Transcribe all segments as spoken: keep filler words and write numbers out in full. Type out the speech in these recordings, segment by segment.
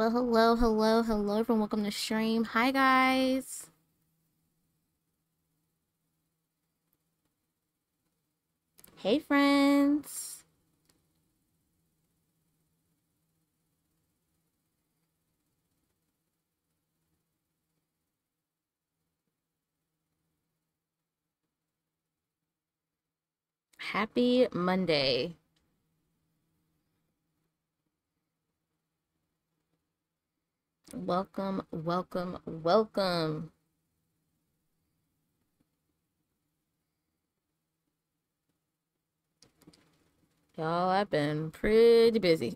Well, hello, hello, hello, everyone. Welcome to stream. Hi, guys. Hey, friends. Happy Monday. Welcome, welcome, welcome. Y'all, I've been pretty busy.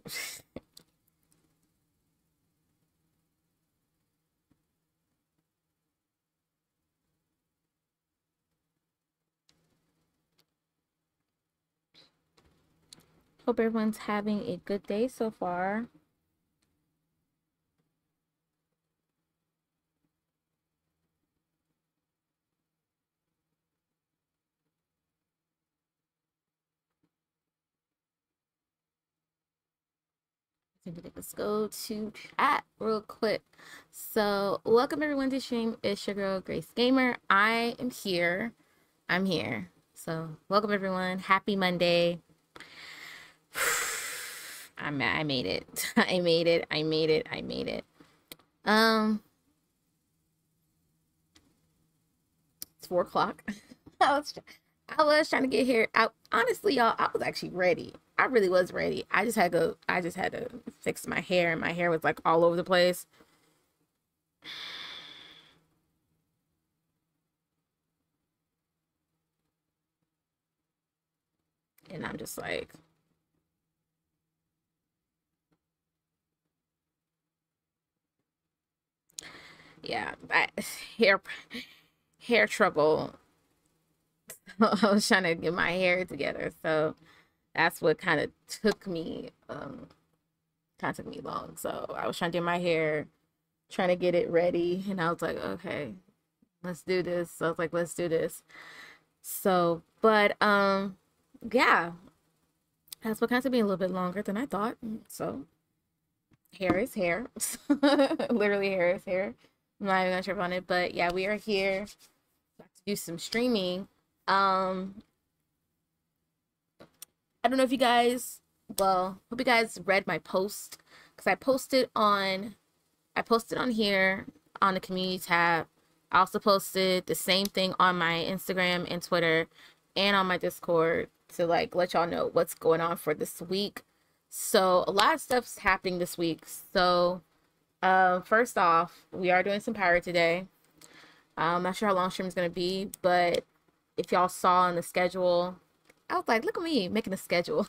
Hope everyone's having a good day so far. Let's go to chat real quick. So welcome everyone to stream. It's your girl Grace Gamer. I am here. I'm here. So welcome everyone. Happy Monday. I'm, I made it. I made it. I made it. I made it. Um, it's four o'clock. I was, I was trying to get here. I honestly, y'all, I was actually ready. I really was ready. I just had to I just had to fix my hair, and my hair was like all over the place. And I'm just like, yeah, I, hair hair trouble. I was trying to get my hair together, so that's what kind of took me, um, kind of took me long. So I was trying to do my hair, trying to get it ready. And I was like, okay, let's do this. So I was like, let's do this. So, but, um, yeah, that's what kind of took me a little bit longer than I thought. So hair is hair. Literally hair is hair. I'm not even gonna trip on it, but yeah, we are here to do some streaming. Um, I don't know if you guys, well, hope you guys read my post, because I posted on, I posted on here on the community tab. I also posted the same thing on my Instagram and Twitter and on my Discord to like let y'all know what's going on for this week. So a lot of stuff's happening this week. So um, first off, we are doing some Pirate today. I'm not sure how long stream is going to be, but if y'all saw on the schedule, I was like, look at me making a schedule,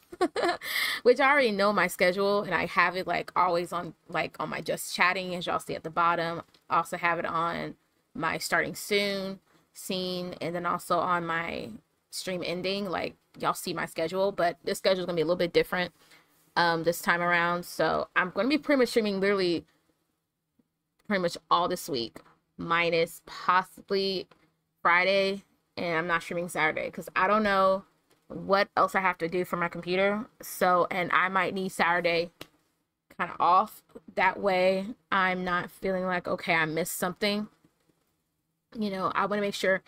which I already know my schedule, and I have it like always on like on my just chatting, as y'all see at the bottom. I also have it on my starting soon scene, and then also on my stream ending. Like y'all see my schedule, but this schedule is gonna be a little bit different um, this time around. So I'm gonna be pretty much streaming literally pretty much all this week, minus possibly Friday, and I'm not streaming Saturday because I don't know what else I have to do for my computer. So, and I might need Saturday kind of off. That way I'm not feeling like, okay, I missed something. You know, I want to make sure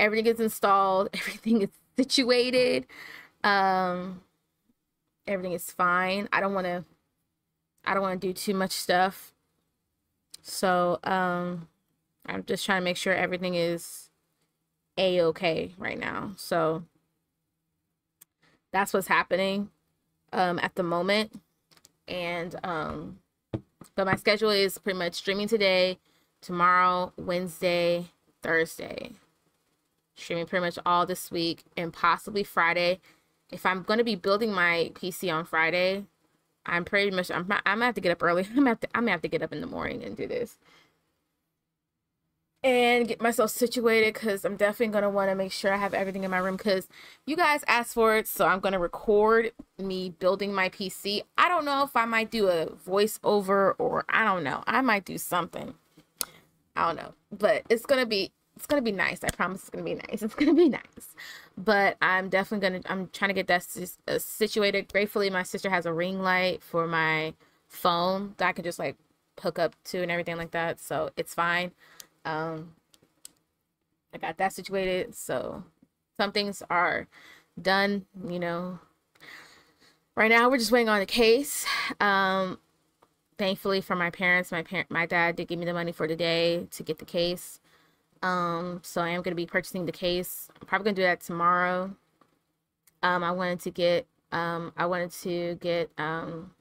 everything is installed, everything is situated, um, everything is fine. I don't want to, I don't want to do too much stuff. So, um, I'm just trying to make sure everything is a-okay right now. So that's what's happening um, at the moment. And, um, but my schedule is pretty much streaming today, tomorrow, Wednesday, Thursday. Streaming pretty much all this week and possibly Friday. If I'm going to be building my P C on Friday, I'm pretty much, I'm, I'm going to have to get up early. I'm going to I'm gonna have to get up in the morning and do this and get myself situated, because I'm definitely going to want to make sure I have everything in my room, because you guys asked for it. So I'm going to record me building my P C. I don't know if I might do a voiceover, or I don't know, I might do something, I don't know, but it's going to be, it's going to be nice. I promise it's going to be nice. It's going to be nice, but I'm definitely going to, I'm trying to get that situated. Gratefully, my sister has a ring light for my phone that I can just like hook up to and everything like that, so it's fine. um I got that situated, so some things are done. You know, right now we're just waiting on the case. Um thankfully for my parents, my parent my dad did give me the money for today to get the case. Um so I am going to be purchasing the case. I'm probably gonna do that tomorrow. um I wanted to get um I wanted to get um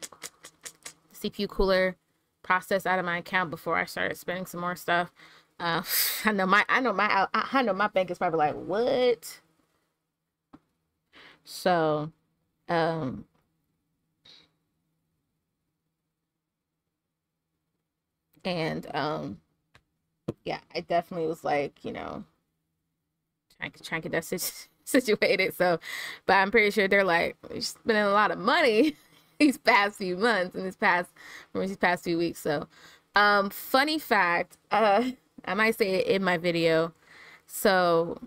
the C P U cooler process out of my account before I started spending some more stuff. uh I know my I know my I, I know my bank is probably like, what? So um and um yeah, I definitely was like, you know, trying to try get that situ situated. So, but I'm pretty sure they're like, we're spending a lot of money these past few months and these past these past few weeks. So, um, funny fact, uh, I might say it in my video. So,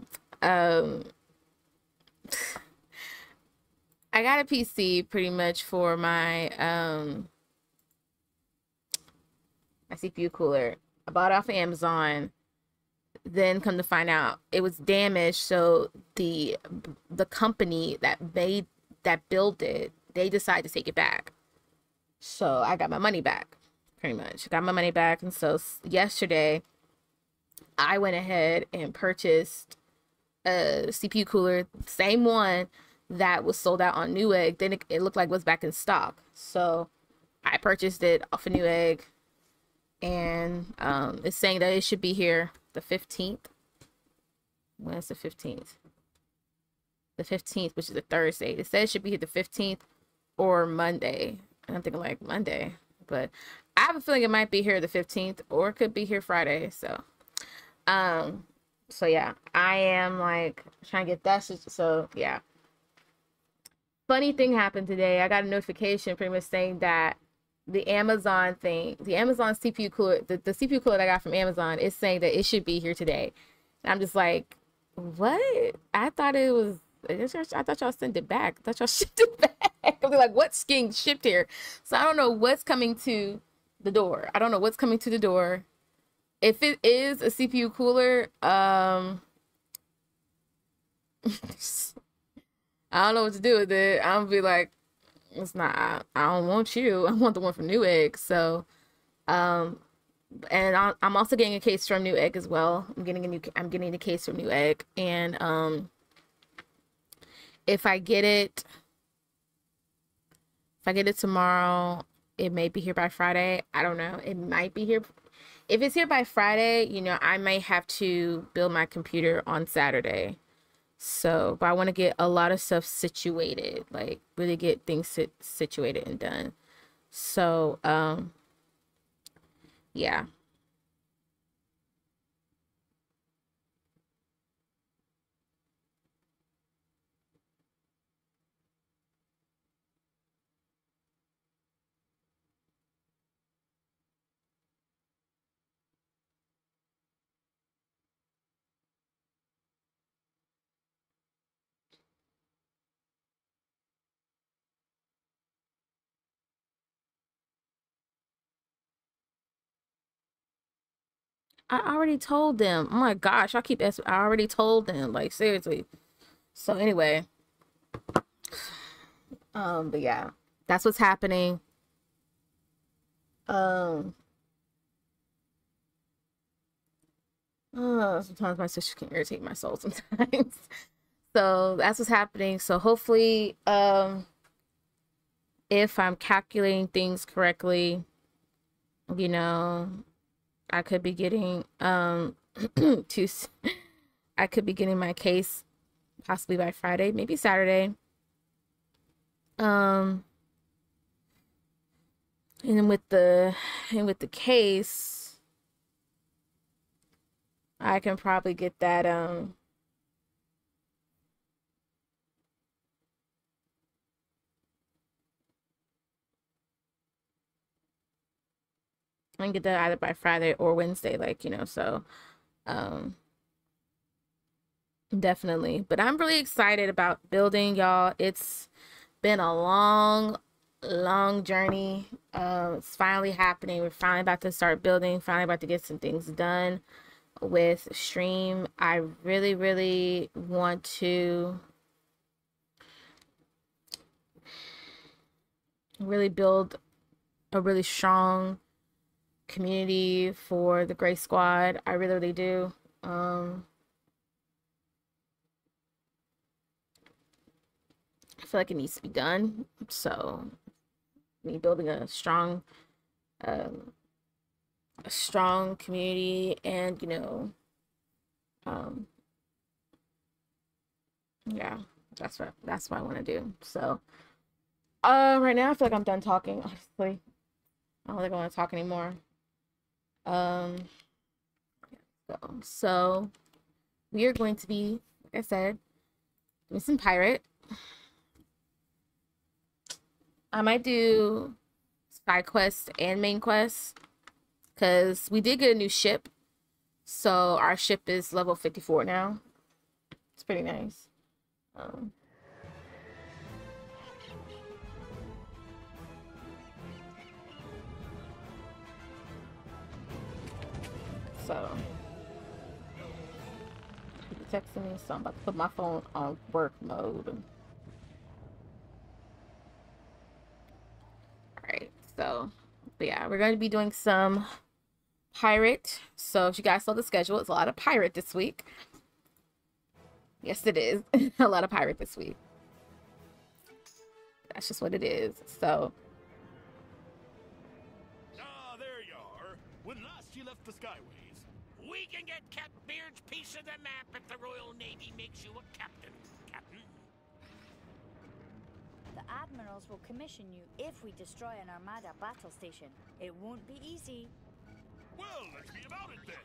um, I got a P C pretty much for my um my C P U cooler. I bought it off of Amazon, then come to find out it was damaged. So the the company that made that built it, they decided to take it back. So I got my money back, pretty much. Got my money back, and so yesterday I went ahead and purchased a C P U cooler, same one that was sold out on Newegg. Then it, it looked like it was back in stock, so I purchased it off of Newegg. And um it's saying that it should be here the fifteenth. When is the fifteenth? The fifteenth, which is a Thursday. It says it should be here the fifteenth or Monday. I'm thinking like Monday, but I have a feeling it might be here the fifteenth, or it could be here Friday. So um so yeah, I am like trying to get that. So yeah, funny thing happened today. I got a notification pretty much saying that the Amazon thing, the Amazon C P U cooler, the, the C P U cooler that I got from Amazon is saying that it should be here today. And I'm just like, what? I thought it was, I thought y'all sent it back. I thought y'all shipped it back. I'm like, what's getting shipped here? So I don't know what's coming to the door. I don't know what's coming to the door. If it is a C P U cooler, um, I don't know what to do with it. I'm gonna be like, it's not, I, I don't want you. I want the one from Newegg. So, um, and I'll, I'm also getting a case from Newegg as well. I'm getting a new, I'm getting a case from Newegg. And, um, if I get it, if I get it tomorrow, it may be here by Friday. I don't know. It might be here. If it's here by Friday, you know, I might have to build my computer on Saturday. So, but I want to get a lot of stuff situated, like really get things sit situated and done. So, um, yeah. I already told them. Oh my gosh, I keep asking. I already told them. Like, seriously. So anyway. Um, but yeah. That's what's happening. Um uh, sometimes my sister can irritate my soul sometimes. So that's what's happening. So hopefully, um if I'm calculating things correctly, you know, I could be getting um to I could be getting my case possibly by Friday, maybe Saturday. Um and then with the and with the case, I can probably get that um and get that either by Friday or Wednesday, like, you know. So um definitely, but I'm really excited about building, y'all. It's been a long long journey. Uh, it's finally happening. We're finally about to start building, finally about to get some things done with stream. I really, really want to really build a really strong community for the Grace Squad. I really, really do. Um, I feel like it needs to be done. So me building a strong, um, a strong community, and you know, um, yeah, that's what that's what I want to do. So, uh, right now I feel like I'm done talking. Honestly, I don't think I want to talk anymore. Um, so, so we are going to be, like I said, doing some pirate. I might do side quest and main quest, because we did get a new ship. So our ship is level fifty-four now. It's pretty nice. Um, so she's texting me, so I'm about to put my phone on work mode. So, but yeah, we're going to be doing some pirate. So if you guys saw the schedule, it's a lot of pirate this week. Yes, it is. A lot of pirate this week. That's just what it is. So. Ah, there you are. When last you left the Skyways. We can get Catbeard's piece of the map if the Royal Navy makes you a captain, Captain. The admirals will commission you if we destroy an Armada battle station. It won't be easy. Well, let's be about it then.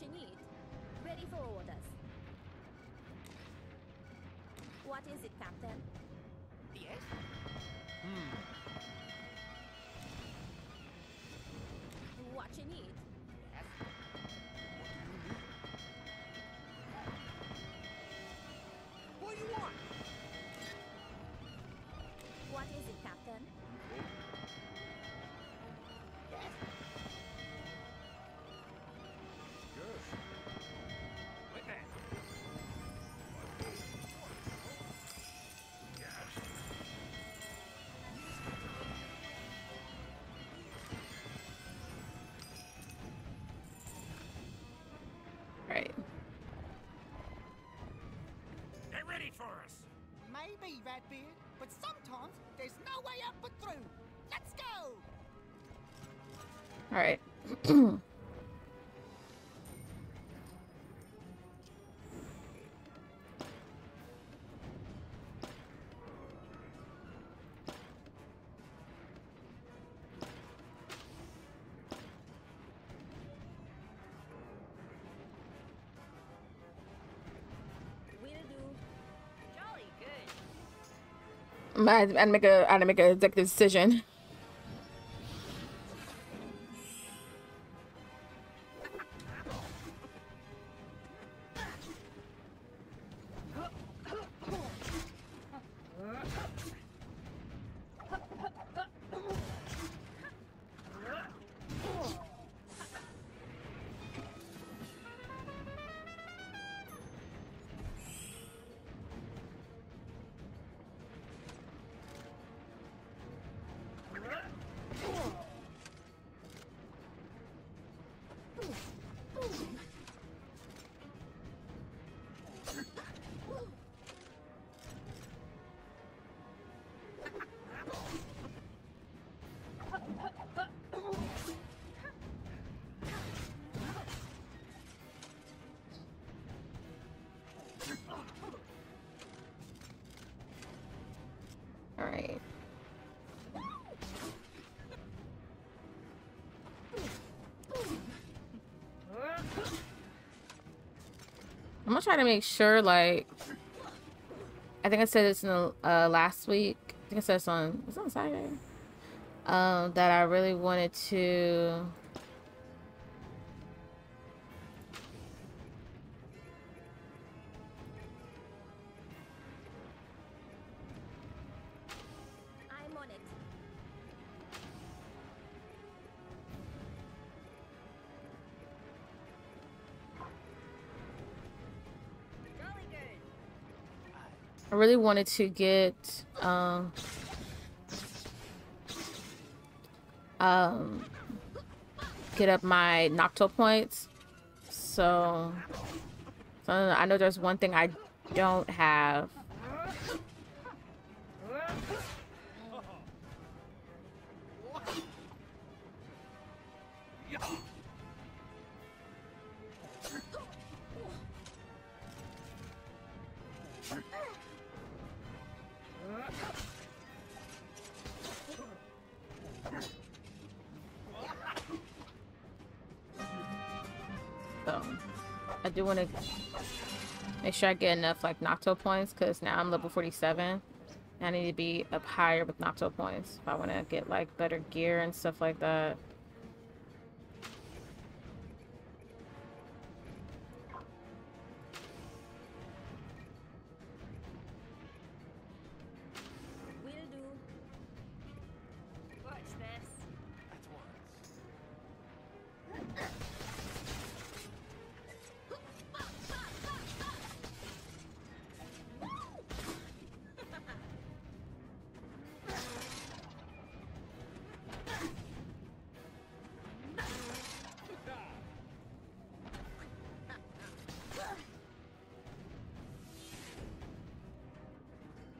You need. Ready for orders. What is it, Captain? Yes? Hmm. What you need? Yes. What do you need? What do you want? What is it, Captain? Yes. Maybe, Redbeard, but sometimes there's no way up but through. Let's go! Alright. I had to make a I had to make an executive decision. try to make sure, like, I think I said this in the uh, last week. I think I said this on, it's on Saturday. Um, that I really wanted to. I really wanted to get um, um, get up my Nocto points. So, so I know there's one thing I don't have. I do want to make sure I get enough like Nocto points, because now I'm level forty-seven and I need to be up higher with Nocto points if I want to get like better gear and stuff like that.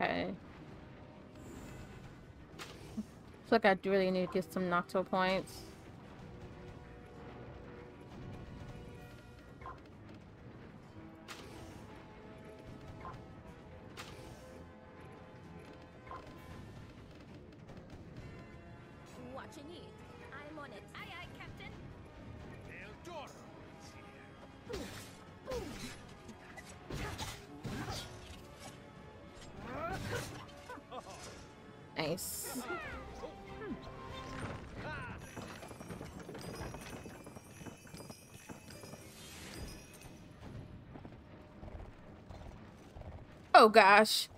I feel like I really need to get some Nocto points. Watching it. I'm on it. Aye, aye, Captain. Nice. Oh gosh.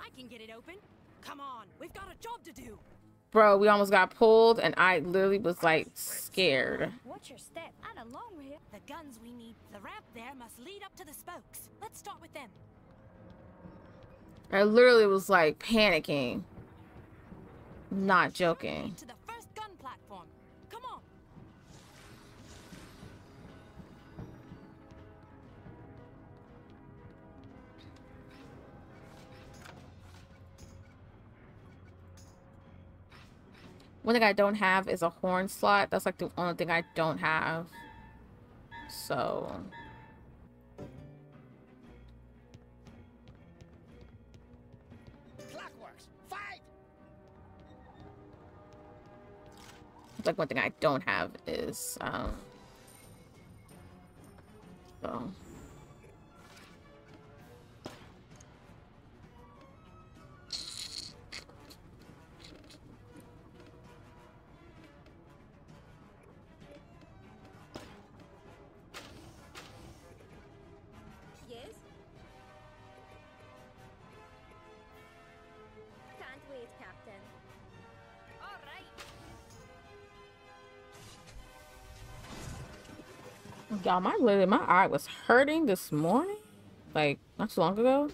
I can get it open. Come on, we've got a job to do. Bro, we almost got pulled and I literally was like scared. Watch your step and along with the guns we need. The ramp there must lead up to the spokes. Let's start with them. I literally was like panicking. Not joking. To the first gun platform. Come on. One thing I don't have is a horn slot. That's like the only thing I don't have. So. Clockworks, fight! It's like one thing I don't have is, um. So. Y'all, my literally my eye was hurting this morning, like not too long ago.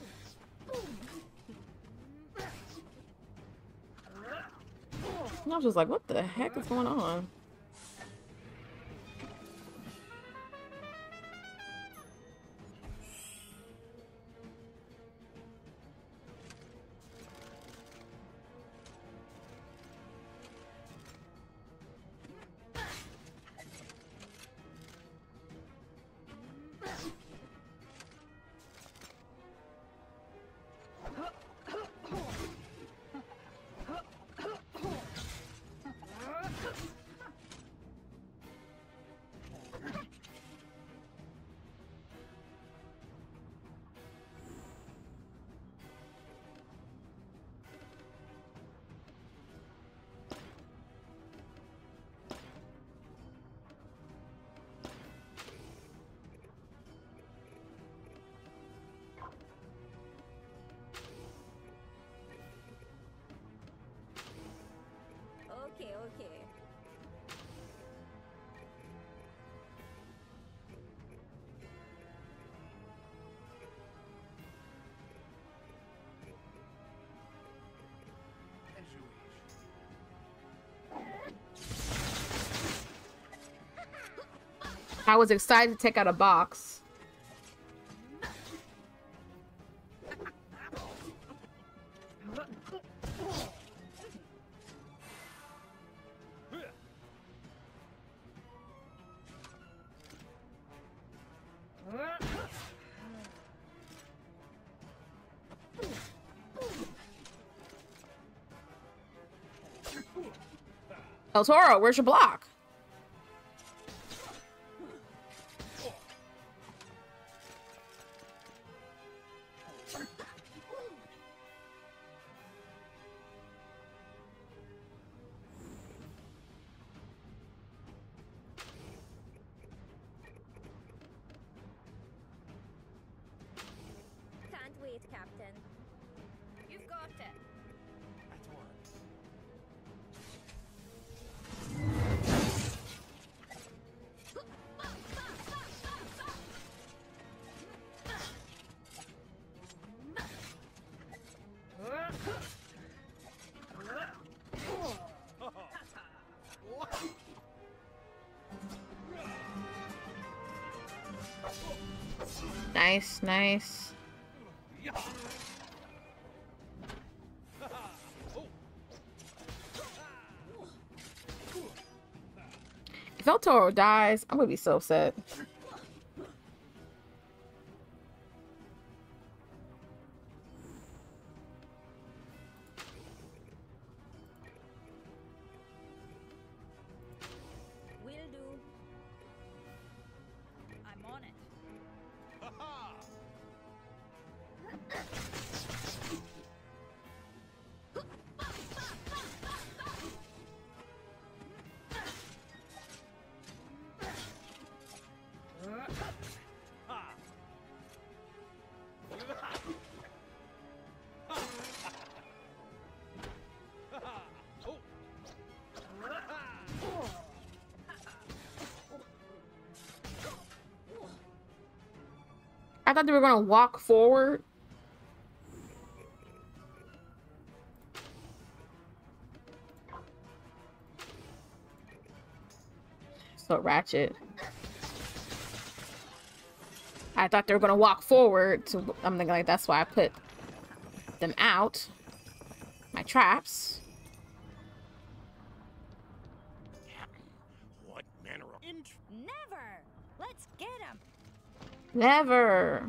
And I was just like, what the heck is going on? okay, okay. I was excited to take out a box. El Toro, where's your block? Nice, nice. If El Toro dies, I'm gonna be so upset. I thought they were gonna walk forward. So ratchet. I thought they were gonna walk forward. So I'm thinking like that's why I put them out. My traps. What manner of int- Never. Let's get him. Never.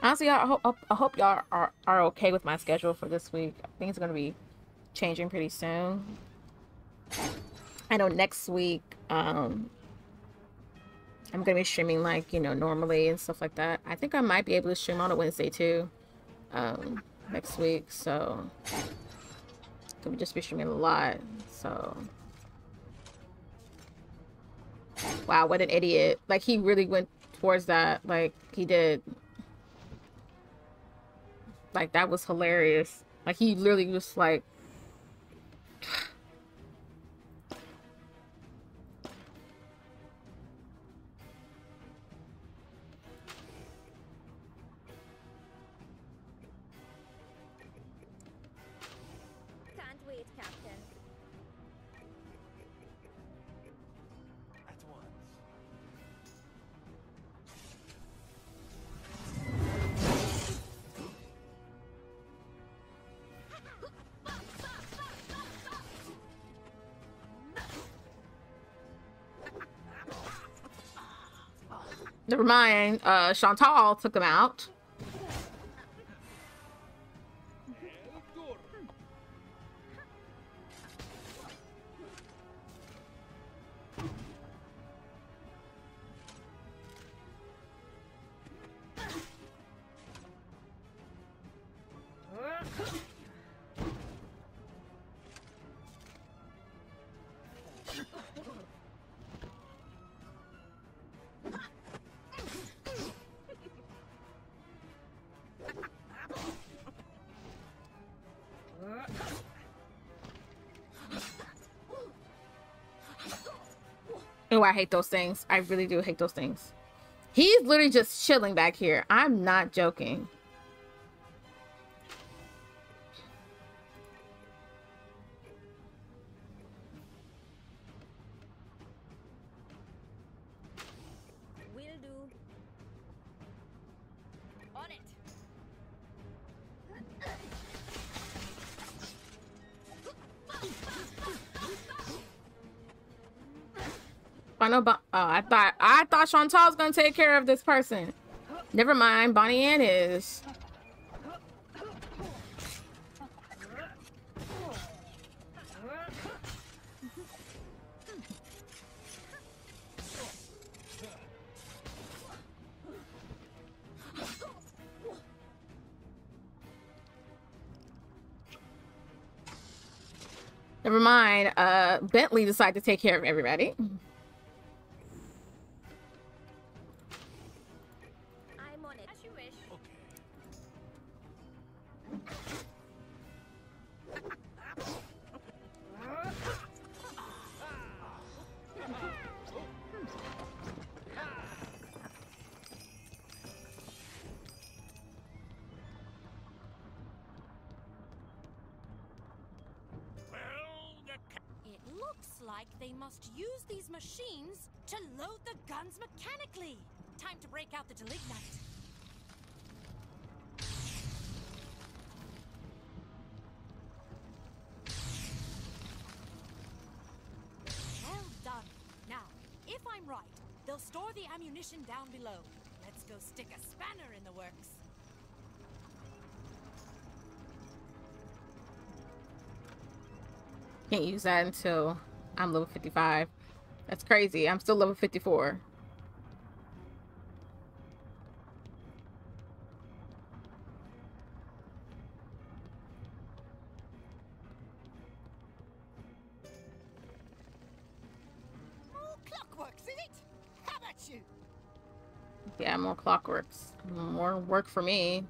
Honestly, I hope, I hope y'all are, are okay with my schedule for this week. I think it's going to be changing pretty soon. I know next week, um, I'm going to be streaming like, you know, normally and stuff like that. I think I might be able to stream on a Wednesday too, um, next week. So, I'm just be streaming a lot. So, wow, what an idiot. Like, he really went towards that. Like, he did. Like, that was hilarious. Like, he literally was like... Never mind, uh, Chantal took him out. Oh, I hate those things. I really do hate those things. He's literally just chilling back here. I'm not joking. Bono, bon oh, I thought I thought Chantal's gonna take care of this person. Never mind, Bonnie Ann is. Never mind. Uh, Bentley decided to take care of everybody. Down below. Let's go stick a spanner in the works. Can't use that until I'm level fifty-five. That's crazy. I'm still level fifty-four. Clockworks, more work for me.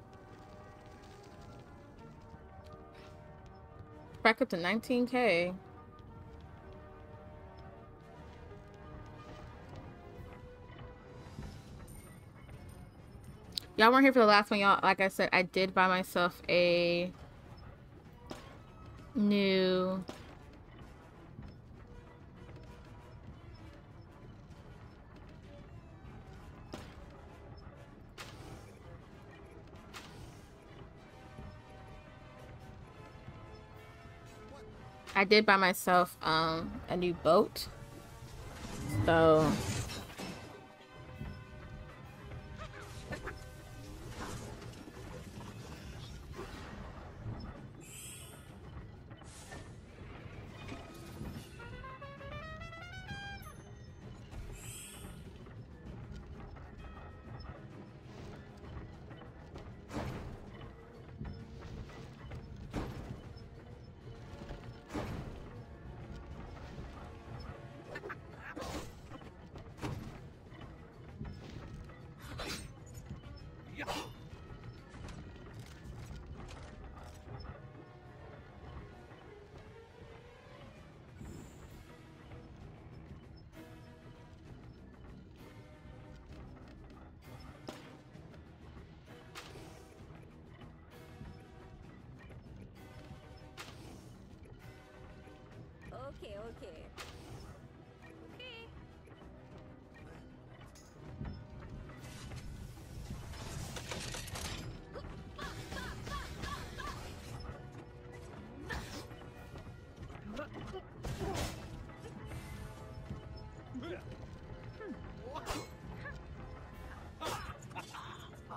Back up to nineteen K. Y'all weren't here for the last one, y'all. Like I said, I did buy myself a new I did buy myself um, a new boat, so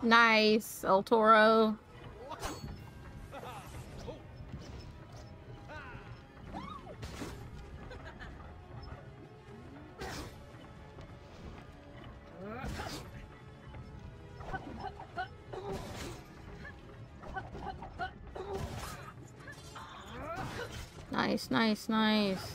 nice, El Toro. Nice, nice, nice.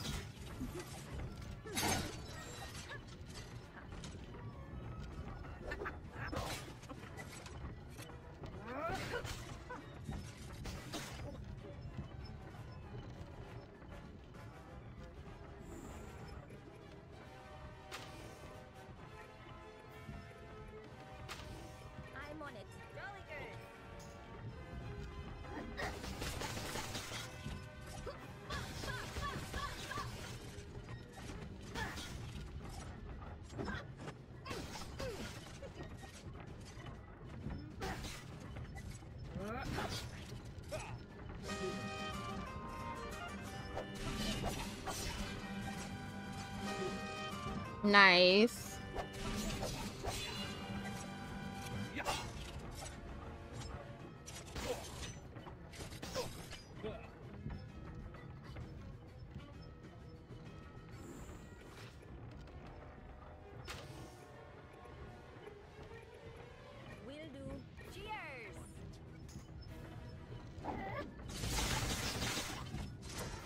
Nice.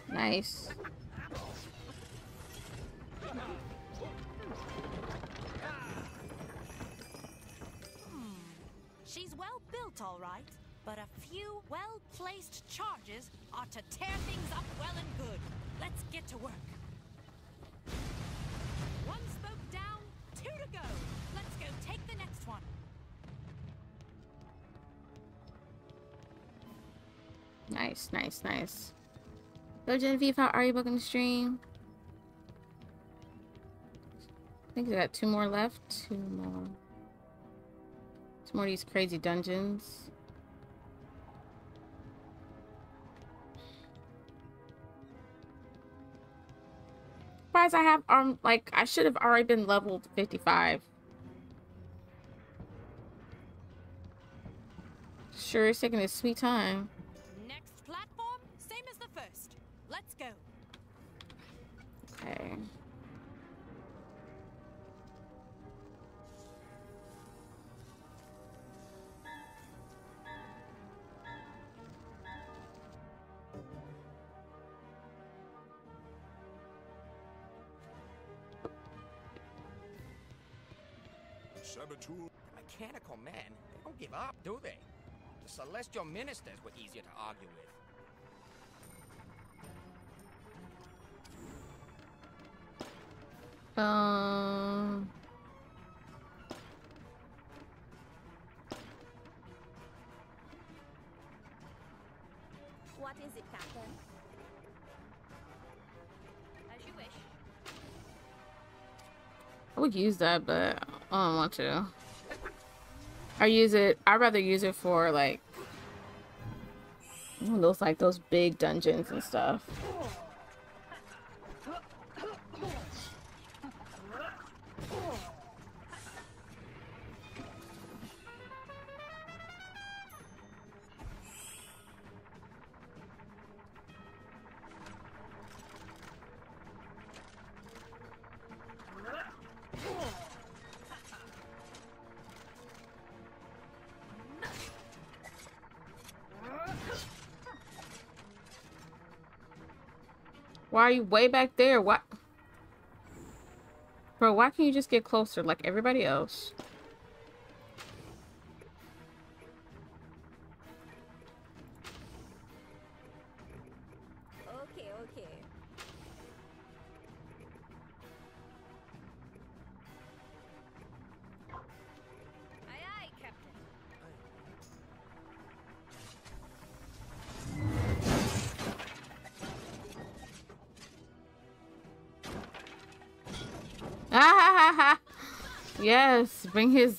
Nice. She's well built, all right, but a few well-placed charges ought to tear things up well and good. Let's get to work. One spoke down, two to go. Let's go take the next one. Nice, nice, nice. Yo, Genevieve, how are you booking the stream? I think we got two more left. Two more. Two more of these crazy dungeons. Surprised I have, um, like, I should have already been leveled fifty-five. Sure, it's taking his sweet time. Okay. Saboteur. Mechanical men, they don't give up, do they? The celestial ministers were easier to argue with. Um. What is it, Captain? As you wish. I would use that, but I don't want to. I use it. I'd rather use it for like those, like those big dungeons and stuff. Why are you way back there? What? Bro, why can't you just get closer like everybody else? Okay, okay. Aye, aye, Captain. Yes, bring his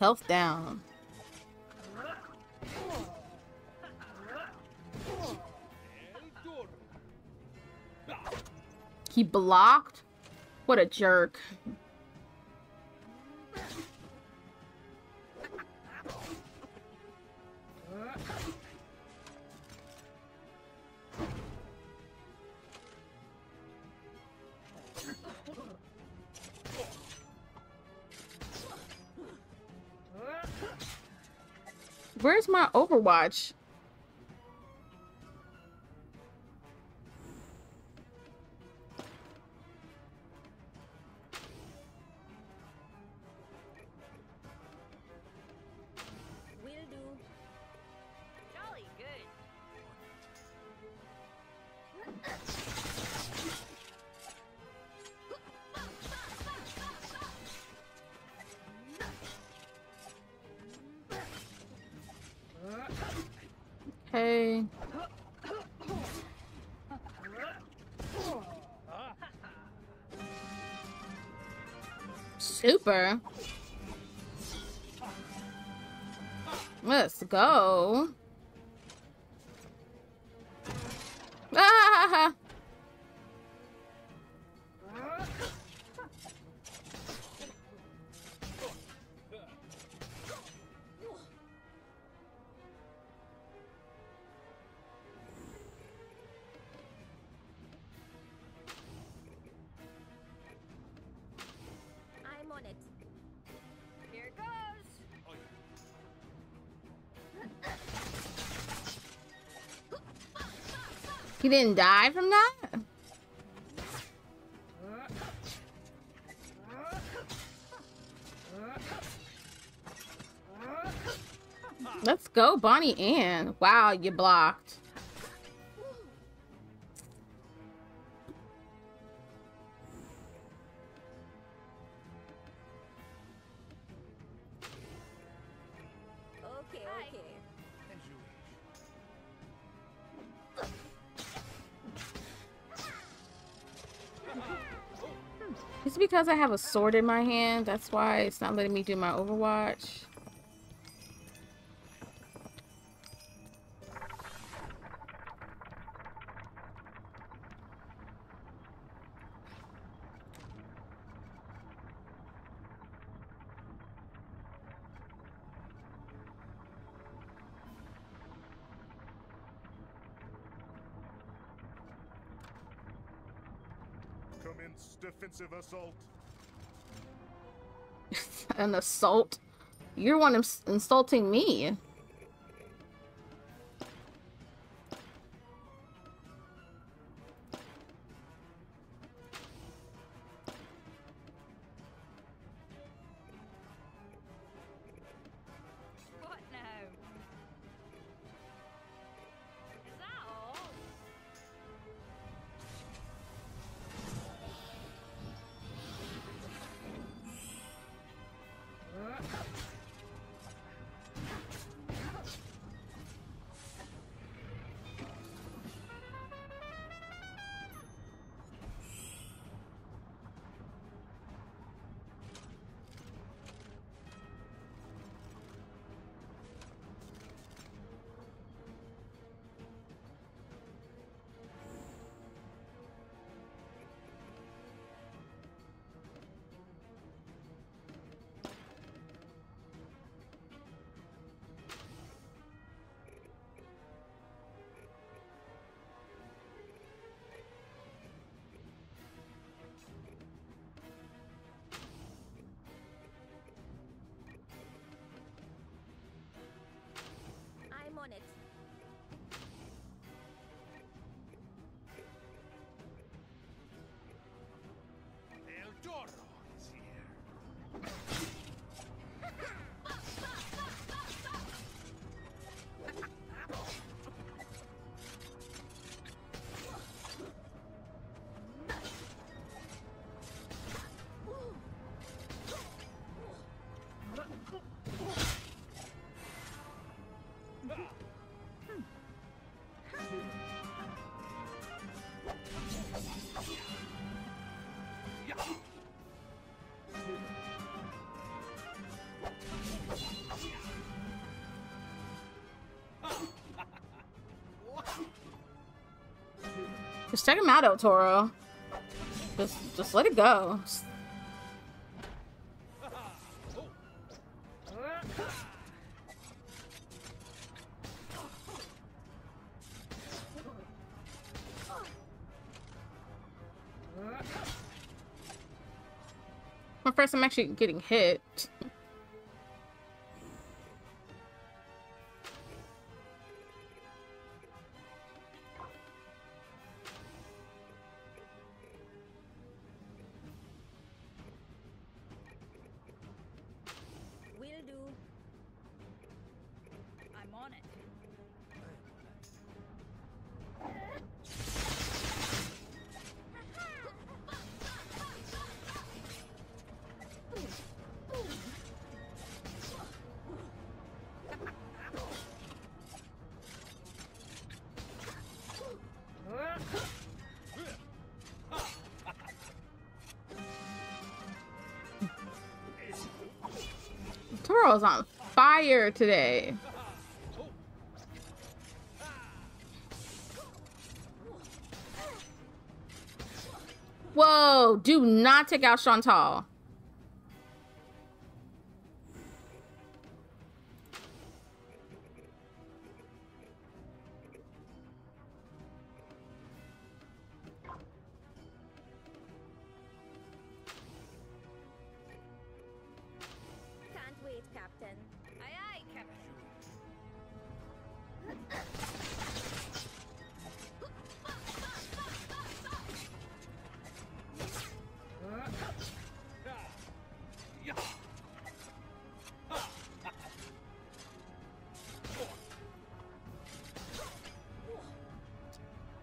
health down. He blocked? What a jerk. Where's my Overwatch? Will do. Jolly good. Hey. Super. Let's go. Ah! He didn't die from that? Let's go, Bonnie Ann. Wow, you blocked. It's because I have a sword in my hand. That's why it's not letting me do my Overwatch. Defensive assault. An assault? You're one ins insulting me. Just check him out, El Toro. Just, just let it go. Just... Well, first, I'm actually getting hit. Toro's on fire today. Whoa, do not take out Chantal.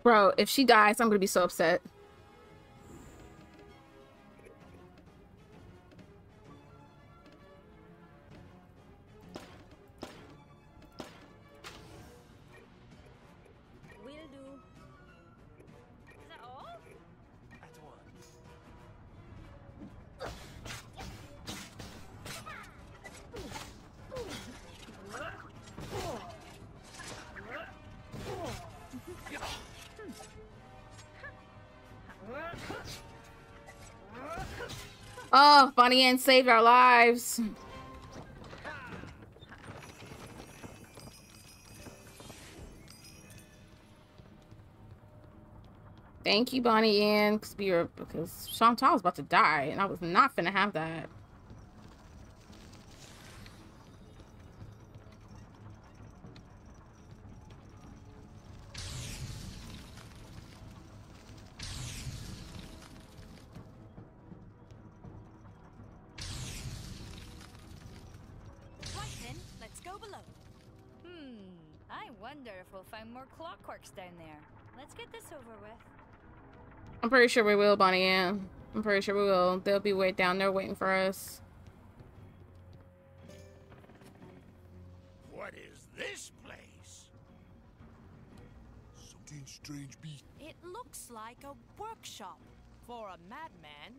Bro, if she dies, I'm gonna be so upset. Oh, Bonnie Ann saved our lives. Thank you, Bonnie Ann, because we were, because Chantal was about to die, and I was not finna have that. Down there. Let's get this over with. I'm pretty sure we will, Bonnie Ann. I'm pretty sure we will. They'll be way down there waiting for us. What is this place? Something strange beat. It looks like a workshop for a madman.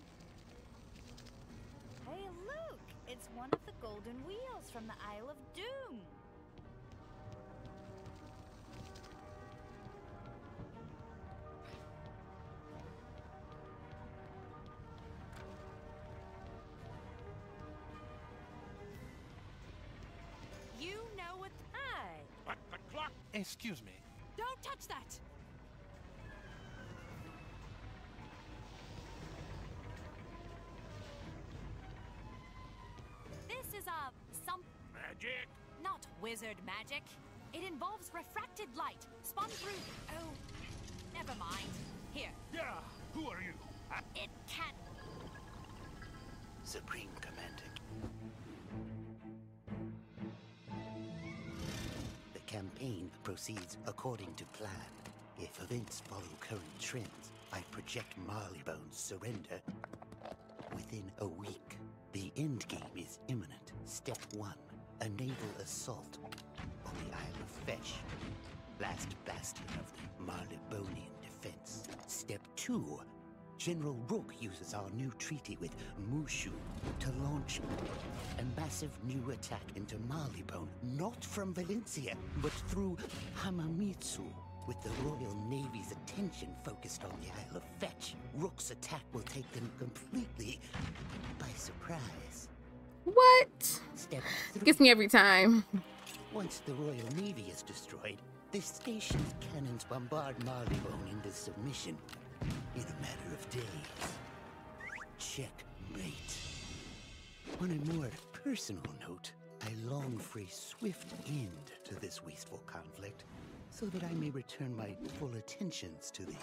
Hey, look! It's one of the golden wheels from the Isle of Doom. Excuse me. Don't touch that. This is a some magic. Not wizard magic. It involves refracted light spun through. Oh, never mind. Here. Yeah. Who are you? I it can. Supreme Commander. Campaign proceeds according to plan. If events follow current trends, I project Marleybone's surrender within a week. The endgame is imminent. Step one, a naval assault on the Isle of Fetch, last bastion of the Marleybonian defense. Step two, General Rook uses our new treaty with Mushu to launch a massive new attack into Marleybone, not from Valencia, but through Hamamitsu. With the Royal Navy's attention focused on the Isle of Fetch, Rook's attack will take them completely by surprise. What? Step three. Gets me every time. Once the Royal Navy is destroyed, the station's cannons bombard Marleybone into submission. In a matter of days. Checkmate. On a more personal note, I long for a swift end to this wasteful conflict so that I may return my full attentions to the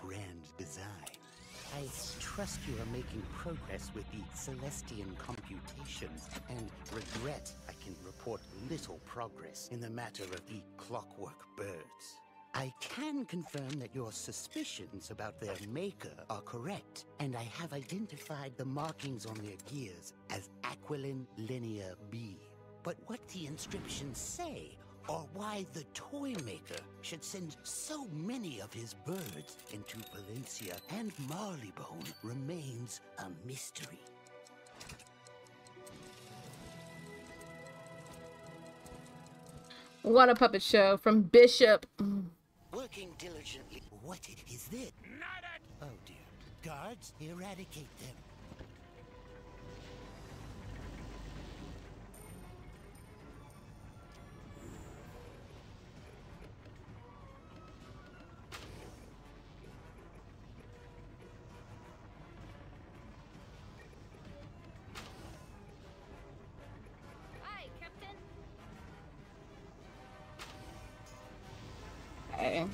grand design. I trust you are making progress with the Celestian computations and regret I can report little progress in the matter of the clockwork birds. I can confirm that your suspicions about their maker are correct, and I have identified the markings on their gears as Aquiline Linear B. But what the inscriptions say, or why the toy maker should send so many of his birds into Valencia and Marleybone, remains a mystery. What a puppet show from Bishop. Working diligently. What is this? Not it. Oh dear. Guards, eradicate them. Hi, Captain. Hey.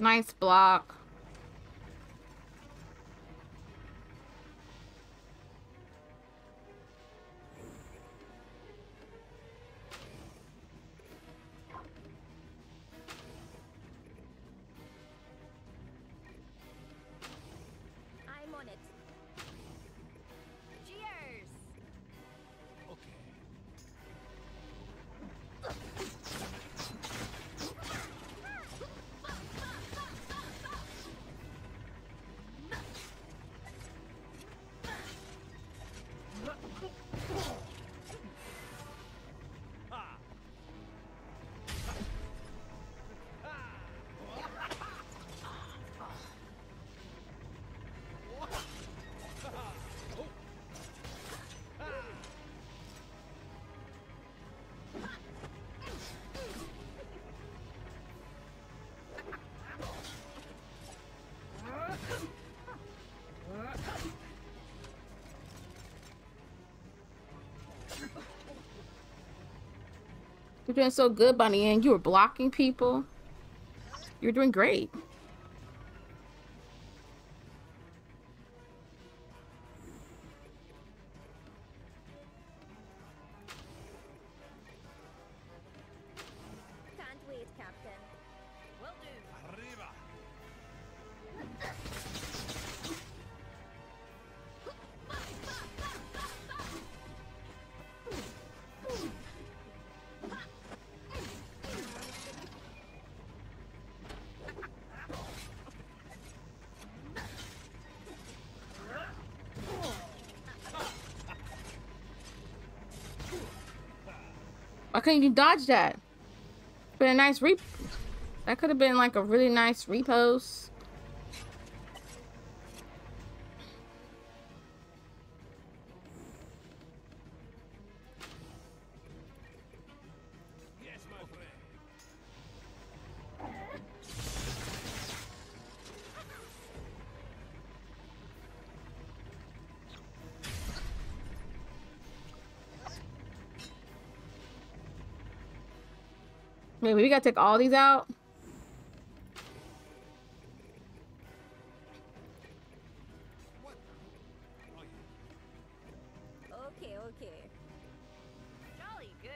Nice block. You're doing so good, Bunny, and you were blocking people. You're doing great. Why couldn't you dodge that? Been a nice re. That could have been like a really nice repost. Wait, we gotta take all these out. Okay, okay. Jolly good.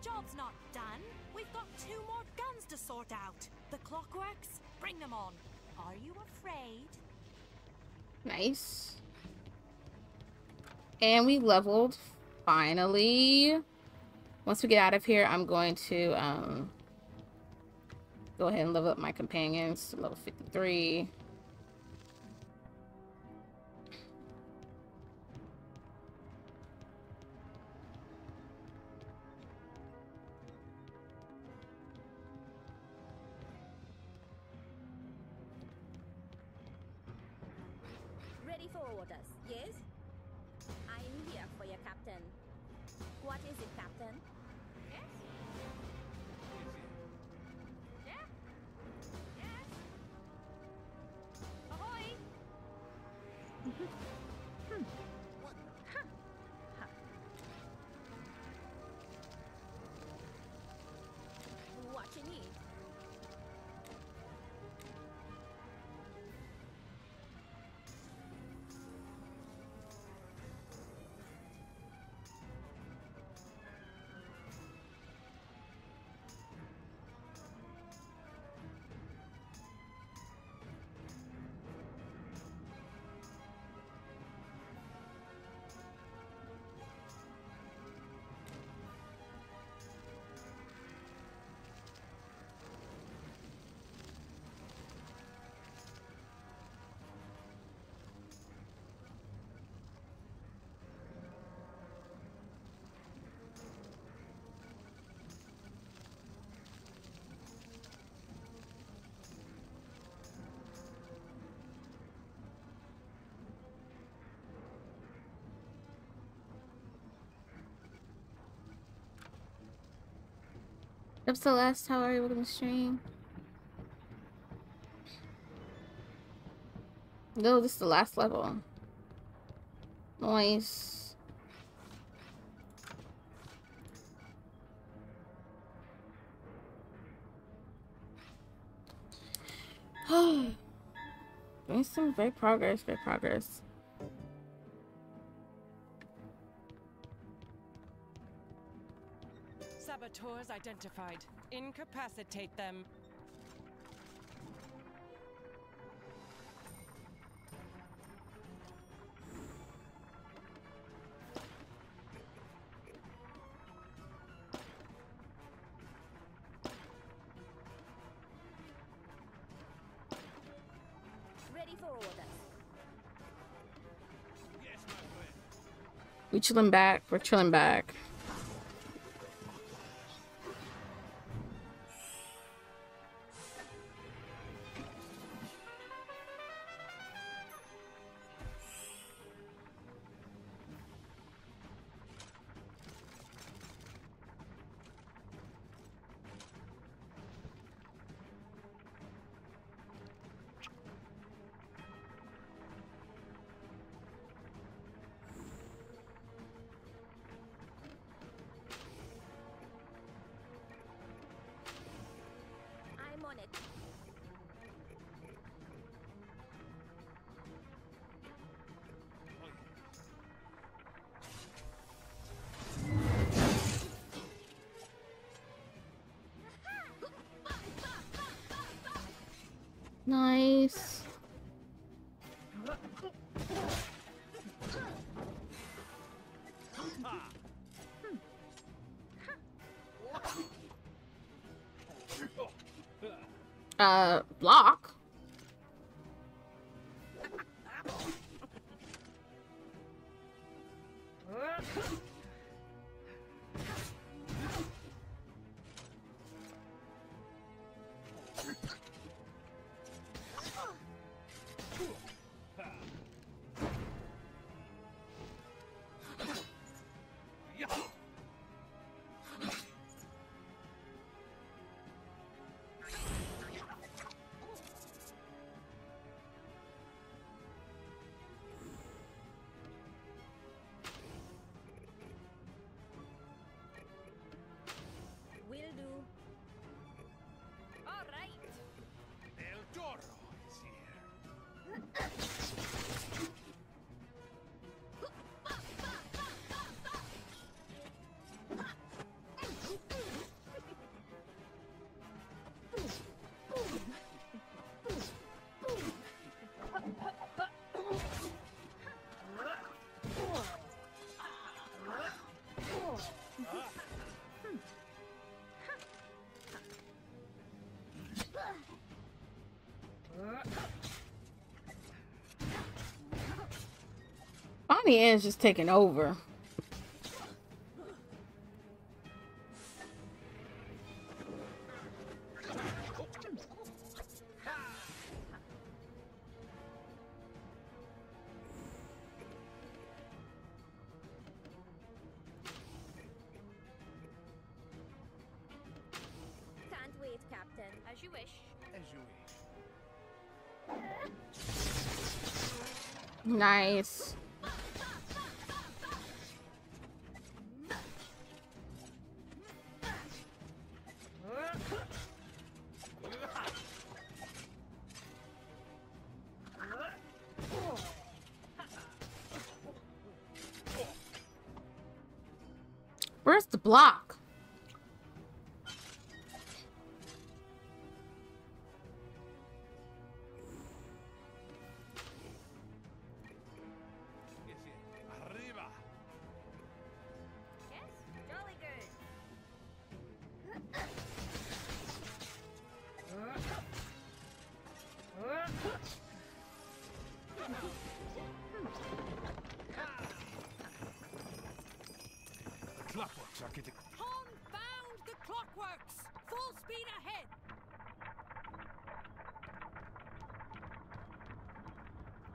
Job's not done. We've got two more guns to sort out. The clockworks, bring them on. Are you afraid? Nice. And we leveled finally. Once we get out of here, I'm going to um go ahead and level up my companions to level fifty-three. Up to the last, how are you? Welcome to stream. No, this is the last level. Nice. Doing some great progress, great progress. Saboteurs identified. Incapacitate them. We chilling back. We're chilling back. Nice. Uh, block. Bonnie Ann's just taking over. Nice. Where's the block?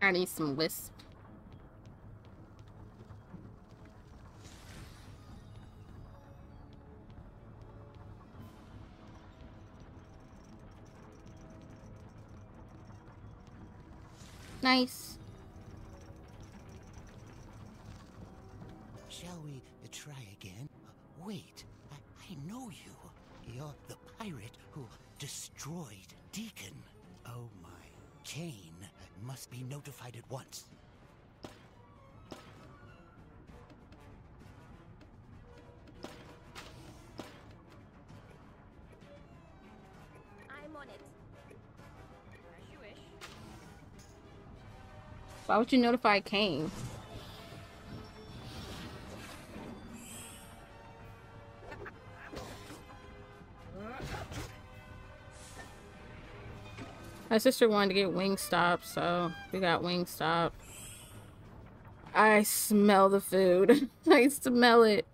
I need some wisp. Nice. Shall we try again? Wait, I, I know you. You're the pirate who destroyed Deacon. Oh my. Kane must be notified at once. I'm on it. As you wish. Why would you notify Kane? My sister wanted to get Wingstop, so we got Wingstop. I smell the food. I smell it.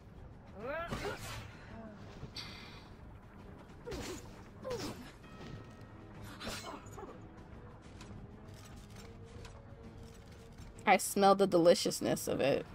I smell the deliciousness of it.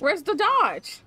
Where's the dodge?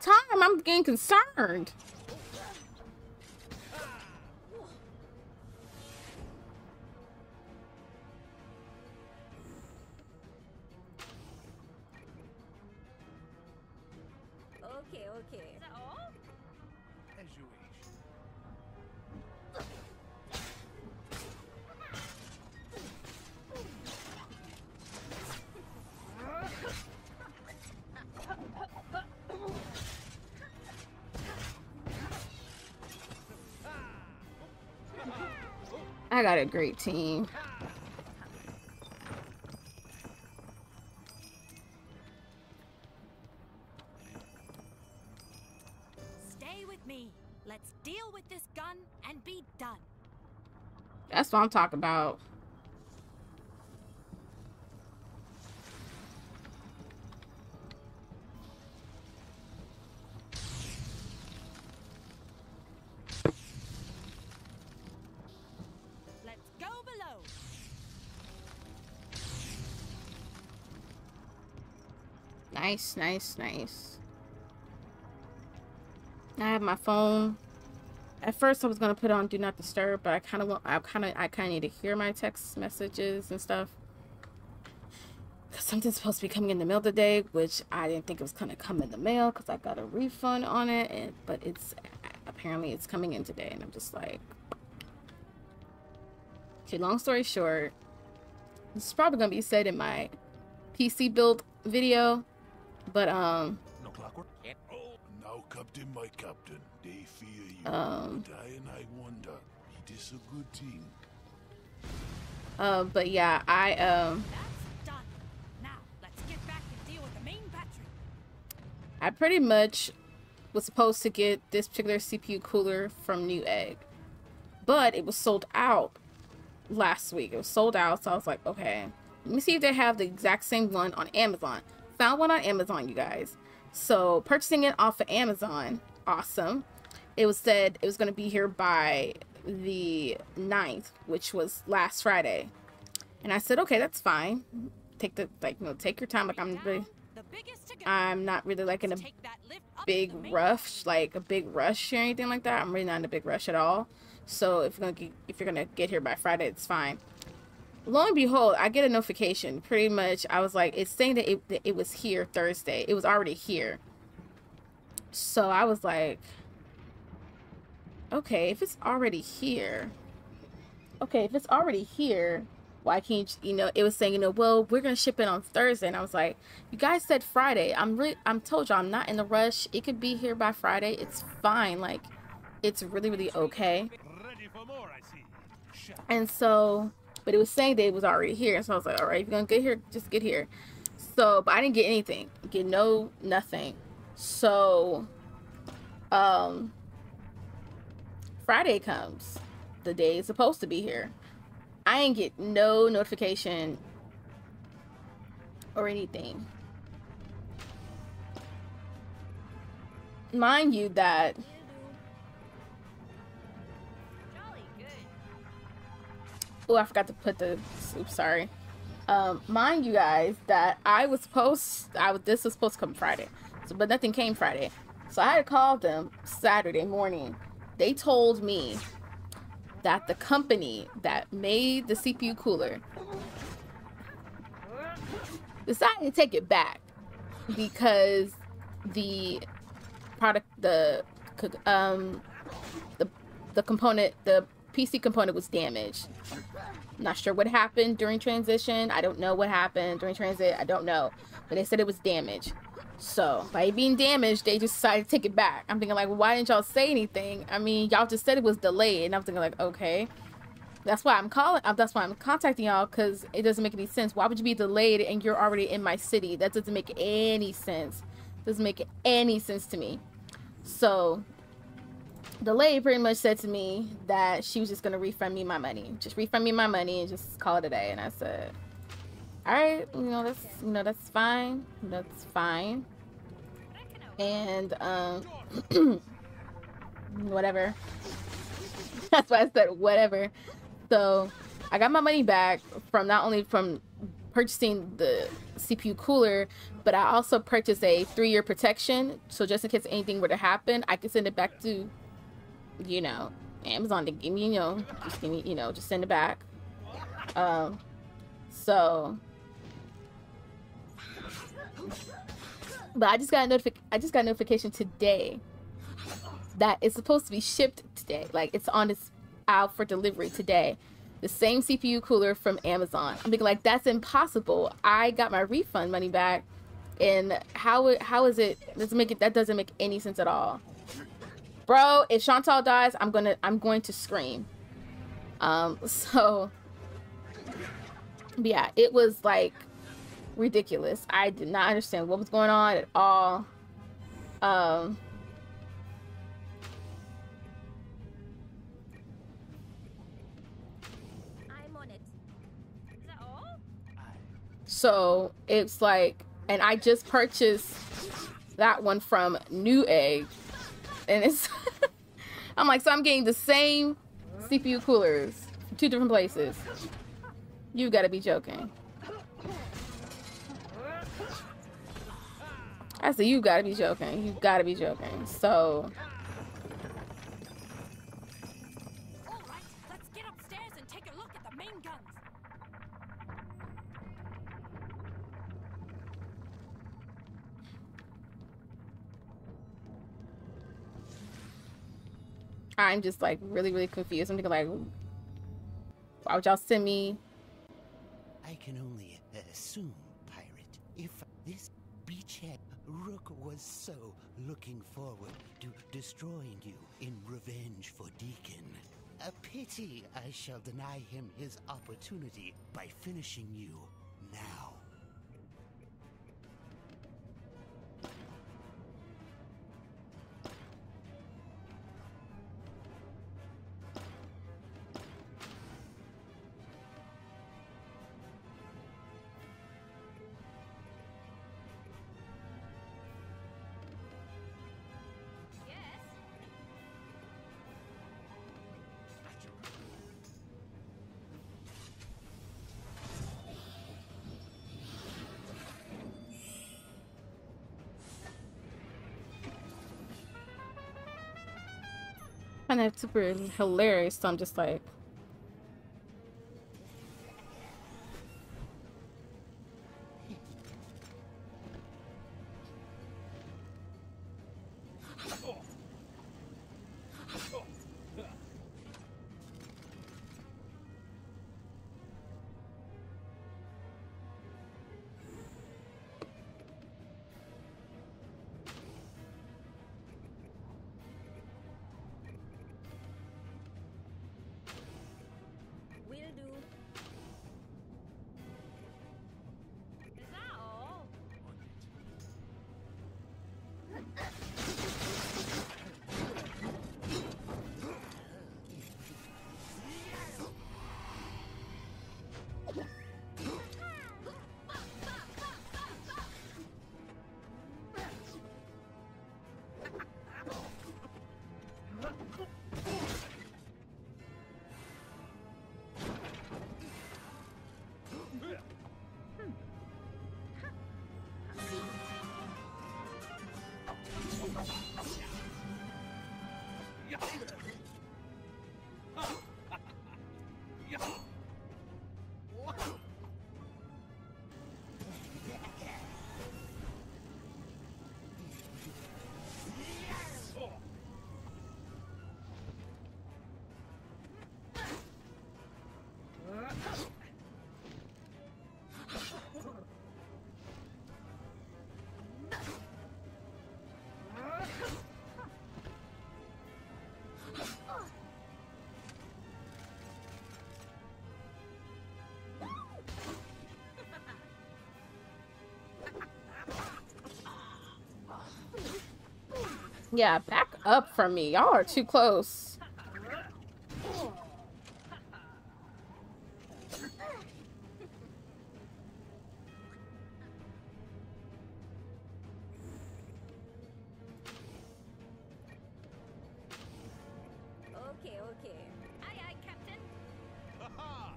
Time, I'm getting concerned. Okay, okay. Is that all? As you wish. I got a great team. Stay with me. Let's deal with this gun and be done. That's what I'm talking about. Nice, nice, nice. I have my phone. At first, I was gonna put on Do Not Disturb, but I kind of want. I kind of. I kind of need to hear my text messages and stuff. Cause something's supposed to be coming in the mail today, which I didn't think it was gonna come in the mail, cause I got a refund on it. And, but it's apparently it's coming in today, and I'm just like. Okay. Long story short, it's probably gonna be said in my P C build video. But um no clockwork. Oh, now captain, my captain, they fear you. Um I and I wonder, it is a good thing. Um uh, but yeah, I um That's done. I pretty much was supposed to get this particular C P U cooler from Newegg, but it was sold out last week. It was sold out, so I was like, okay, let me see if they have the exact same one on Amazon. Found one on Amazon, you guys. So purchasing it off of Amazon, awesome. It was said it was going to be here by the ninth, which was last Friday, and I said, okay, that's fine. Take the like, you know, take your time. Like I'm really, I'm not really like in a big rush, like a big rush or anything like that. I'm really not in a big rush at all. So if you're gonna get, if you're gonna get here by Friday, it's fine. Lo and behold, I get a notification. Pretty much, I was like, it's saying that it, that it was here Thursday. It was already here. So I was like, okay, if it's already here, okay, if it's already here, why can't you, you know, it was saying, you know, well, we're going to ship it on Thursday. And I was like, you guys said Friday. I'm really, I'm told you, I'm not in the rush. It could be here by Friday. It's fine. Like, it's really, really okay. Ready for more, I see. And so... but it was saying that it was already here. So I was like, all right, if you're going to get here, just get here. So, but I didn't get anything. Get no, nothing. So, um, Friday comes. The day is supposed to be here. I ain't get no notification or anything. Mind you that... oh, I forgot to put the, oops, sorry. Um, mind you guys that I was supposed, I was, this was supposed to come Friday, so, but nothing came Friday. So I had to call them Saturday morning. They told me that the company that made the C P U cooler decided to take it back because the product, the, um, the, the component, the P C component was damaged. Not sure what happened during transition. I don't know what happened during transit. I don't know. But they said it was damaged. So by it being damaged, they just decided to take it back. I'm thinking like, why didn't y'all say anything? I mean, y'all just said it was delayed. And I'm thinking like, okay, that's why I'm calling. That's why I'm contacting y'all, because it doesn't make any sense. Why would you be delayed and you're already in my city? That doesn't make any sense. Doesn't make any sense to me. So the lady pretty much said to me that she was just going to refund me my money. Just refund me my money and just call it a day. And I said, all right, you know, that's, you know, that's fine. That's fine. And, um, whatever. That's why I said whatever. So I got my money back from not only from purchasing the C P U cooler, but I also purchased a three-year protection. So just in case anything were to happen, I could send it back to, you know, Amazon to give me, you know, just give me, you know, just send it back. Um, so, but I just got a notification. I just got a notification today that it's supposed to be shipped today. Like it's on its out for delivery today. The same C P U cooler from Amazon. I'm thinking like that's impossible. I got my refund money back, and how how is it? Doesn't make it. That doesn't make any sense at all. Bro, if Chantal dies, I'm gonna I'm going to scream. Um, so yeah, it was like ridiculous. I did not understand what was going on at all. Um I'm on it. Is that all? So it's like, and I just purchased that one from Newegg. And it's I'm like, so I'm getting the same C P U coolers from two different places. You gotta be joking. I said, you gotta be joking. You gotta be joking. So all right, let's get upstairs and take a look at the main guns. I'm just like really, really confused. I'm thinking like, why would y'all send me? I can only assume, pirate, if this beachhead rook was so looking forward to destroying you in revenge for Deacon. A pity I shall deny him his opportunity by finishing you now. find that super hilarious, so I'm just like, yeah, back up from me. Y'all are too close. Okay, okay. Aye, aye, Captain. Aha.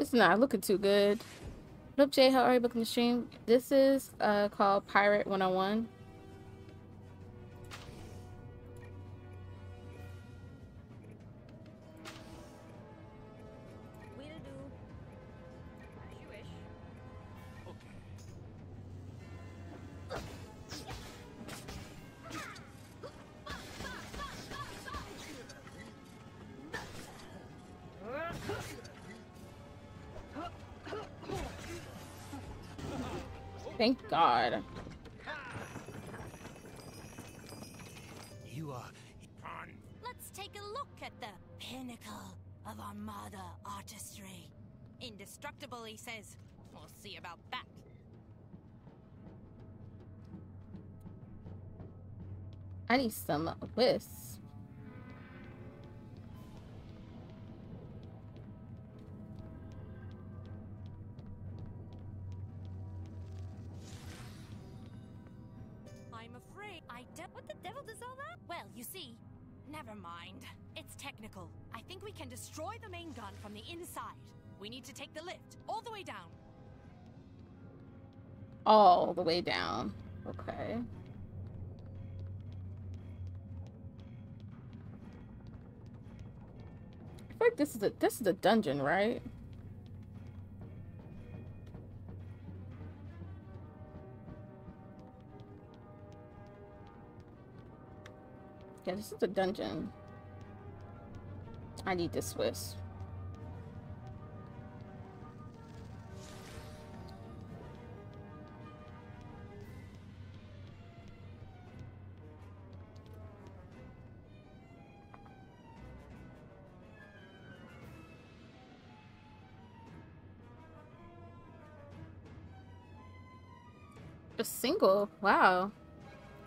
It's not looking too good. What up, Jay? How are you? Booking the stream. This is uh, called Pirate one oh one. Thank God. You are on. Let's take a look at the pinnacle of Armada artistry. Indestructible, he says. We'll see about that. I need some wisps. From the inside, we need to take the lift all the way down. All the way down. Okay. I feel like this is a this is a dungeon, right? Yeah, this is a dungeon. I need this wisp. A single? Wow.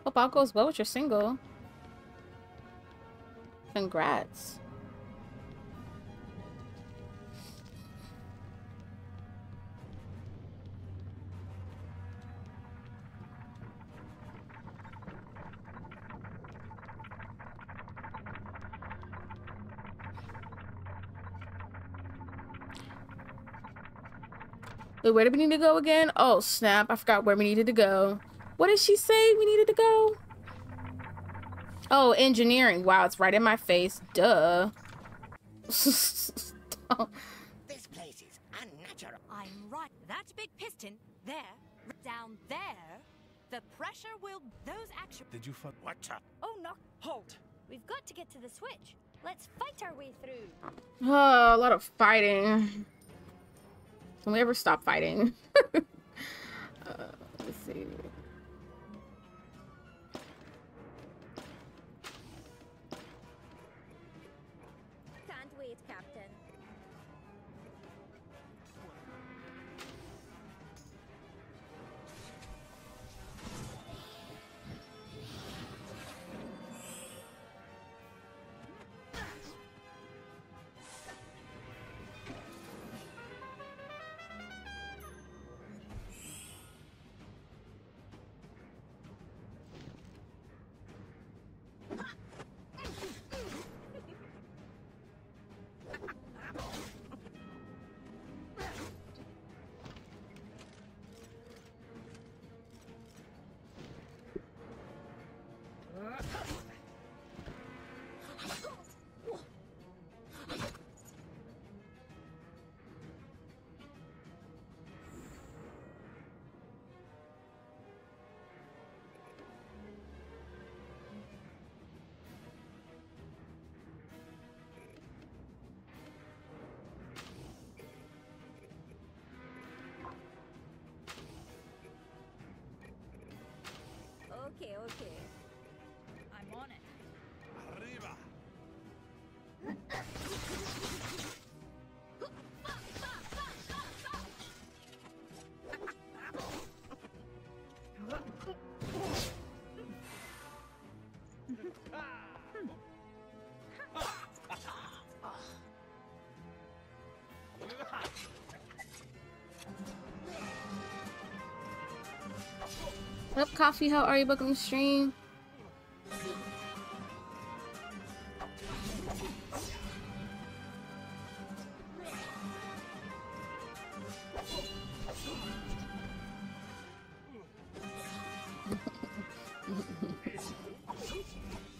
Hope all goes well with your single. Congrats. Wait, where do we need to go again? Oh, snap. I forgot where we needed to go. What did she say we needed to go? Oh, engineering. Wow, it's right in my face. Duh. This place is unnatural. I'm right. That big piston there, down there, the pressure will... Those action... Did you fuck... What's up? Oh, no. Hold. We've got to get to the switch. Let's fight our way through. Oh, a lot of fighting. Can we ever stop fighting? uh, let's see. Can't wait, Captain. Okay, okay. I'm on it. Arriba. Up, Coffee, how are you? Welcome to the stream.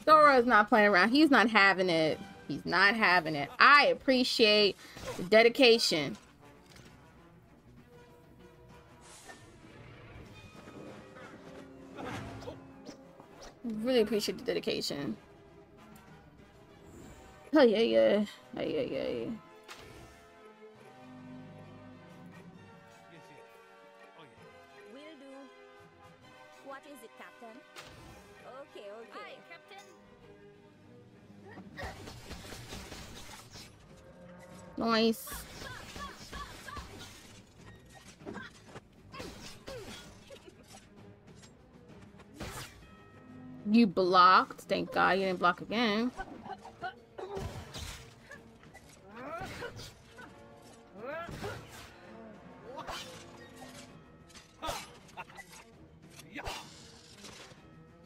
Dora's not playing around. He's not having it. He's not having it. I appreciate the dedication. Really appreciate the dedication. Oh yeah, yeah, oh, yeah, yeah, yeah. Will do. What is it, Captain? Okay, okay. Hi, Captain. Nice. You blocked. Thank God you didn't block again.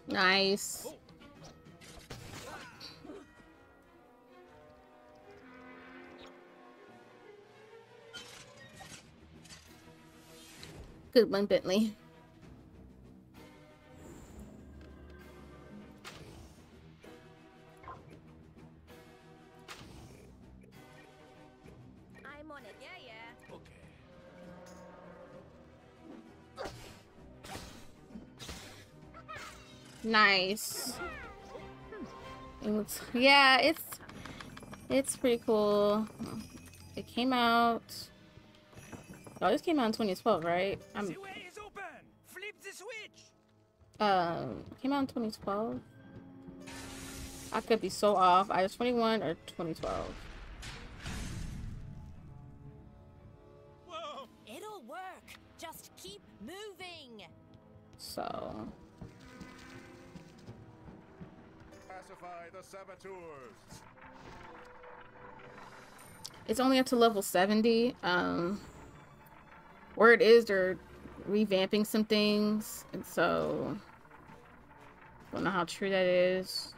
Nice. Good one, Bentley. Nice. It was, yeah, it's it's pretty cool. It came out. Oh, this came out in twenty twelve, right? I'm. The way is open. Flip the switch. Um, came out in twenty twelve. I could be so off. I was twenty-one or twenty twelve. Whoa. It'll work. Just keep moving. So. Pacify the saboteurs. It's only up to level seventy. Um, where it is, they're revamping some things, and so don't know how true that is.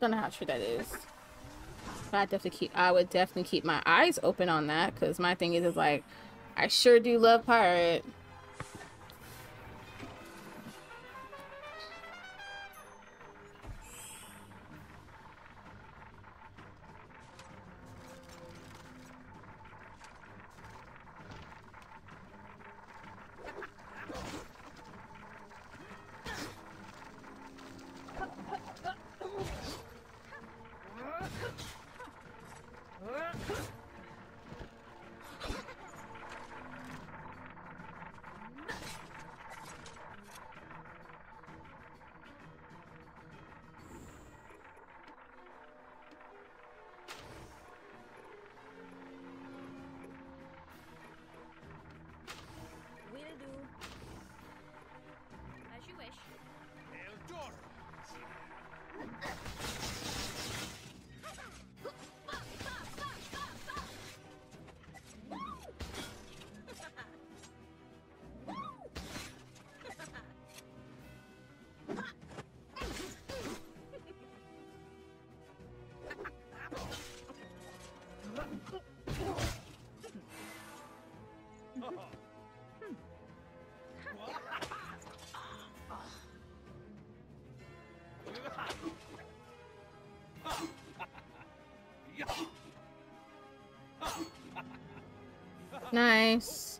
Don't know how true that is. But I definitely keep. I would definitely keep my eyes open on that, because my thing is, is like, I sure do love Pirate. Nice.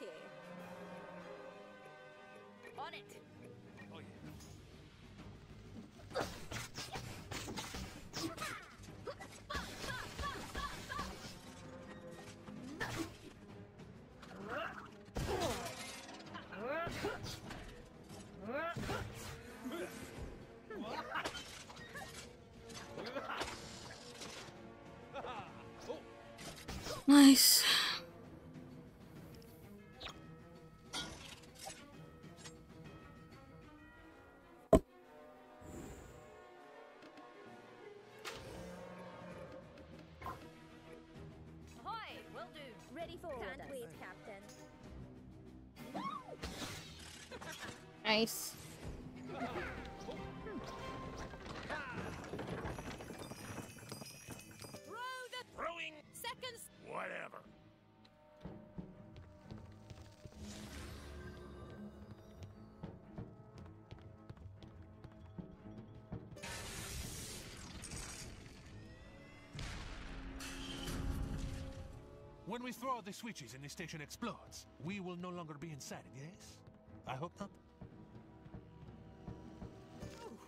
Okay. On it. Oh, yeah. Nice. Nice. When we throw out the switches and the station explodes, we will no longer be inside it, yes? I hope not. Ooh,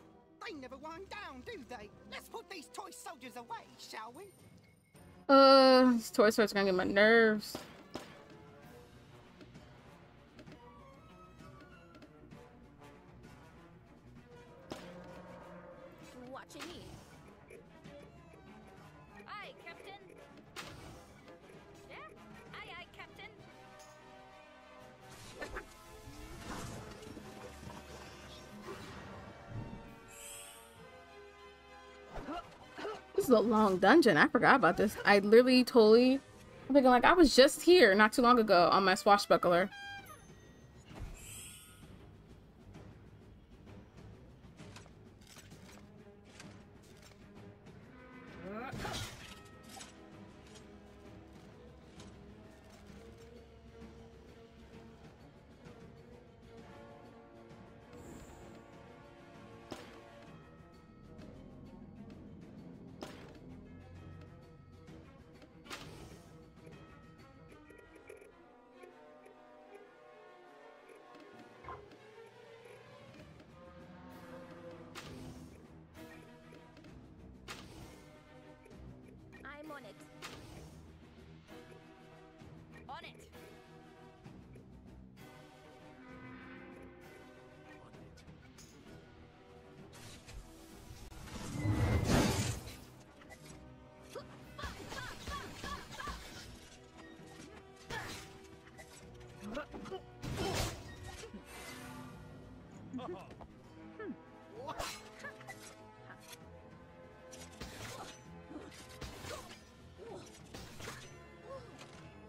they never wind down, do they? Let's put these toy soldiers away, shall we? Uh, these toy soldiers are gonna get my nerves. A long dungeon. I forgot about this. I literally totally I'm thinking like I was just here not too long ago on my swashbuckler.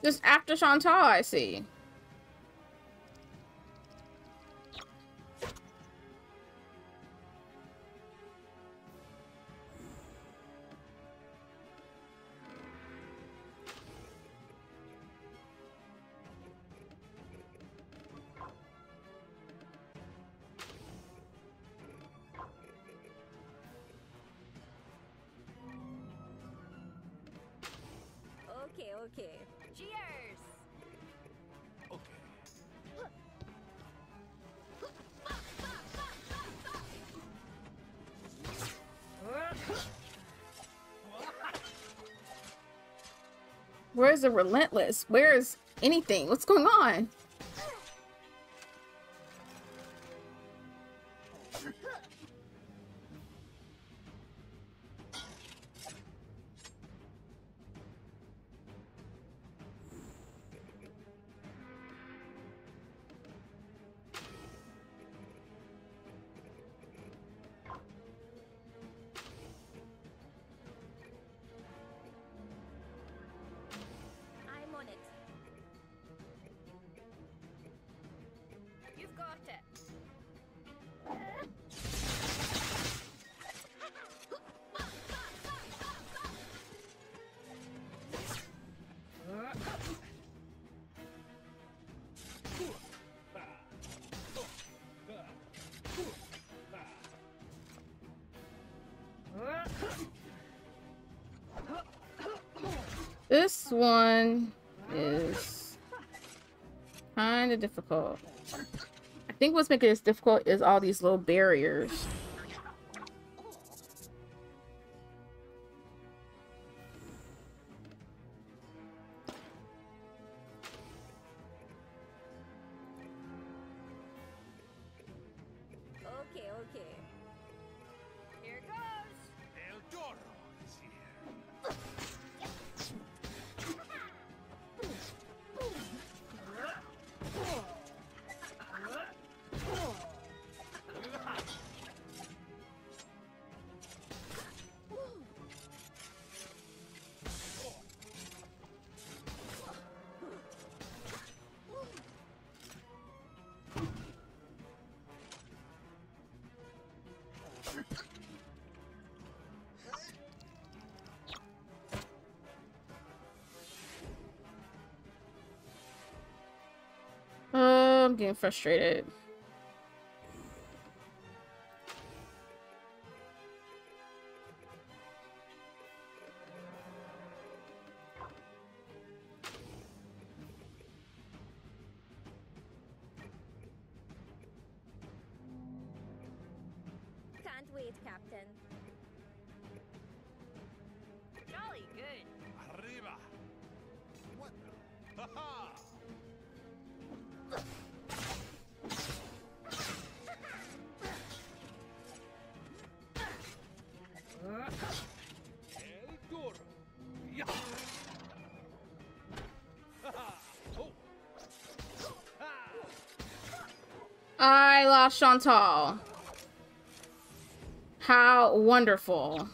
Just after Chantal, I see. Okay. Cheers. Okay. Where's the relentless? Where's anything? What's going on? This one is kind of difficult. I think what's making this difficult is all these little barriers. I'm getting frustrated. Can't wait, Captain. Jolly good. Arriba. What? Ha ha. I lost Chantal. How wonderful.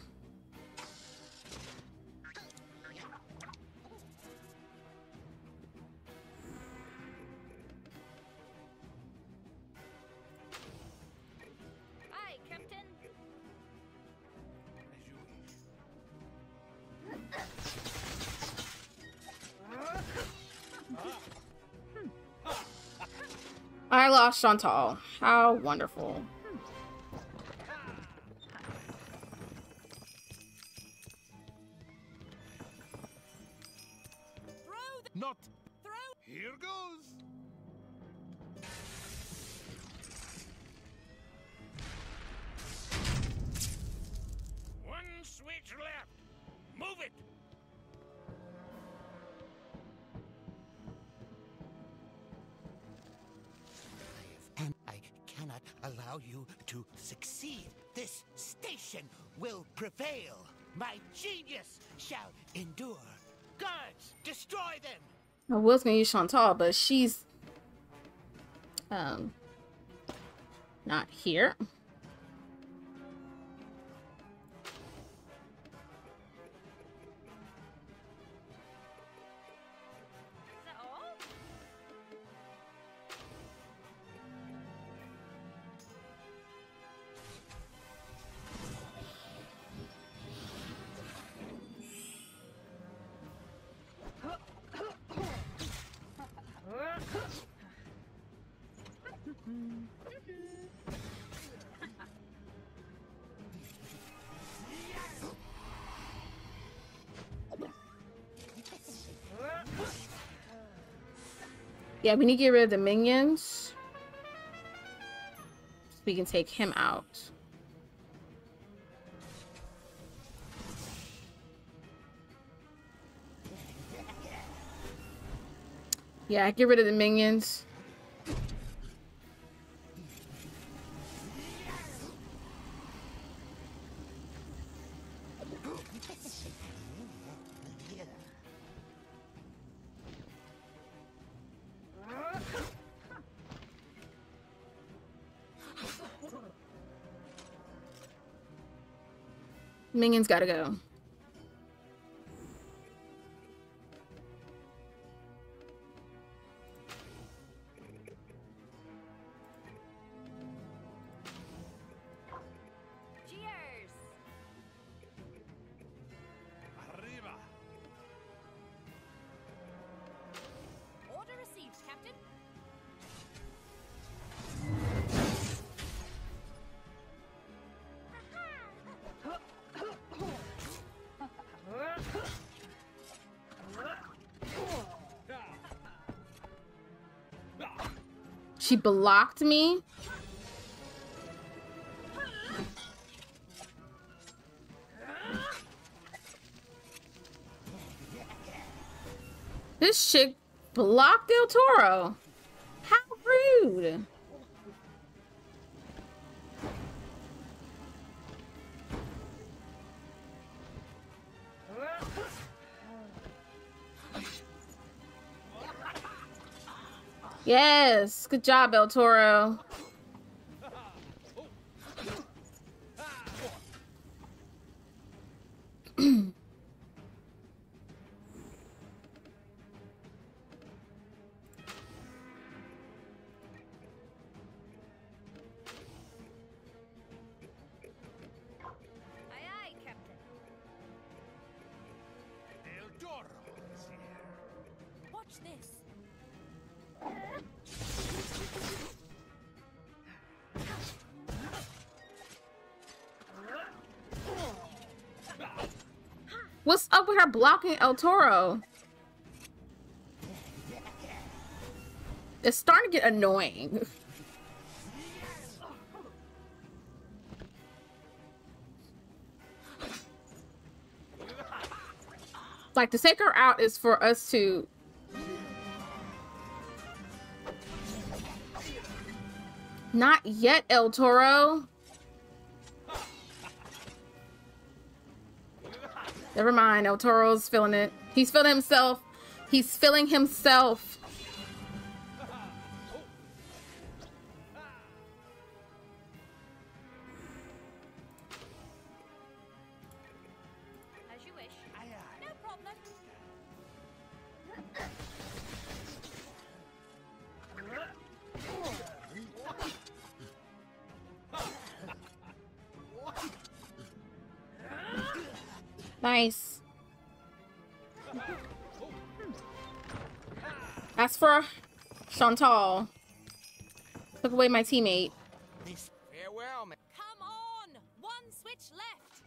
I lost Chantal. How wonderful. Not throw. Here goes. One switch left. Move it. Allow you to succeed. This station will prevail. My genius shall endure. Guards, destroy them. I was gonna use Chantal, but she's Um, not here. Yeah, we need to get rid of the minions. We can take him out. Yeah, get rid of the minions. Minion's gotta go. She blocked me. This chick blocked El Toro. How rude. Yes, good job, El Toro. What's up with her blocking El Toro? It's starting to get annoying. Like, to take her out is for us to... Not yet, El Toro. Never mind, El Toro's feeling it. He's feeling himself. He's feeling himself. As you wish. No problem. Nice. That's for Chantal. Took away my teammate. Farewell, man. Come on, one switch left.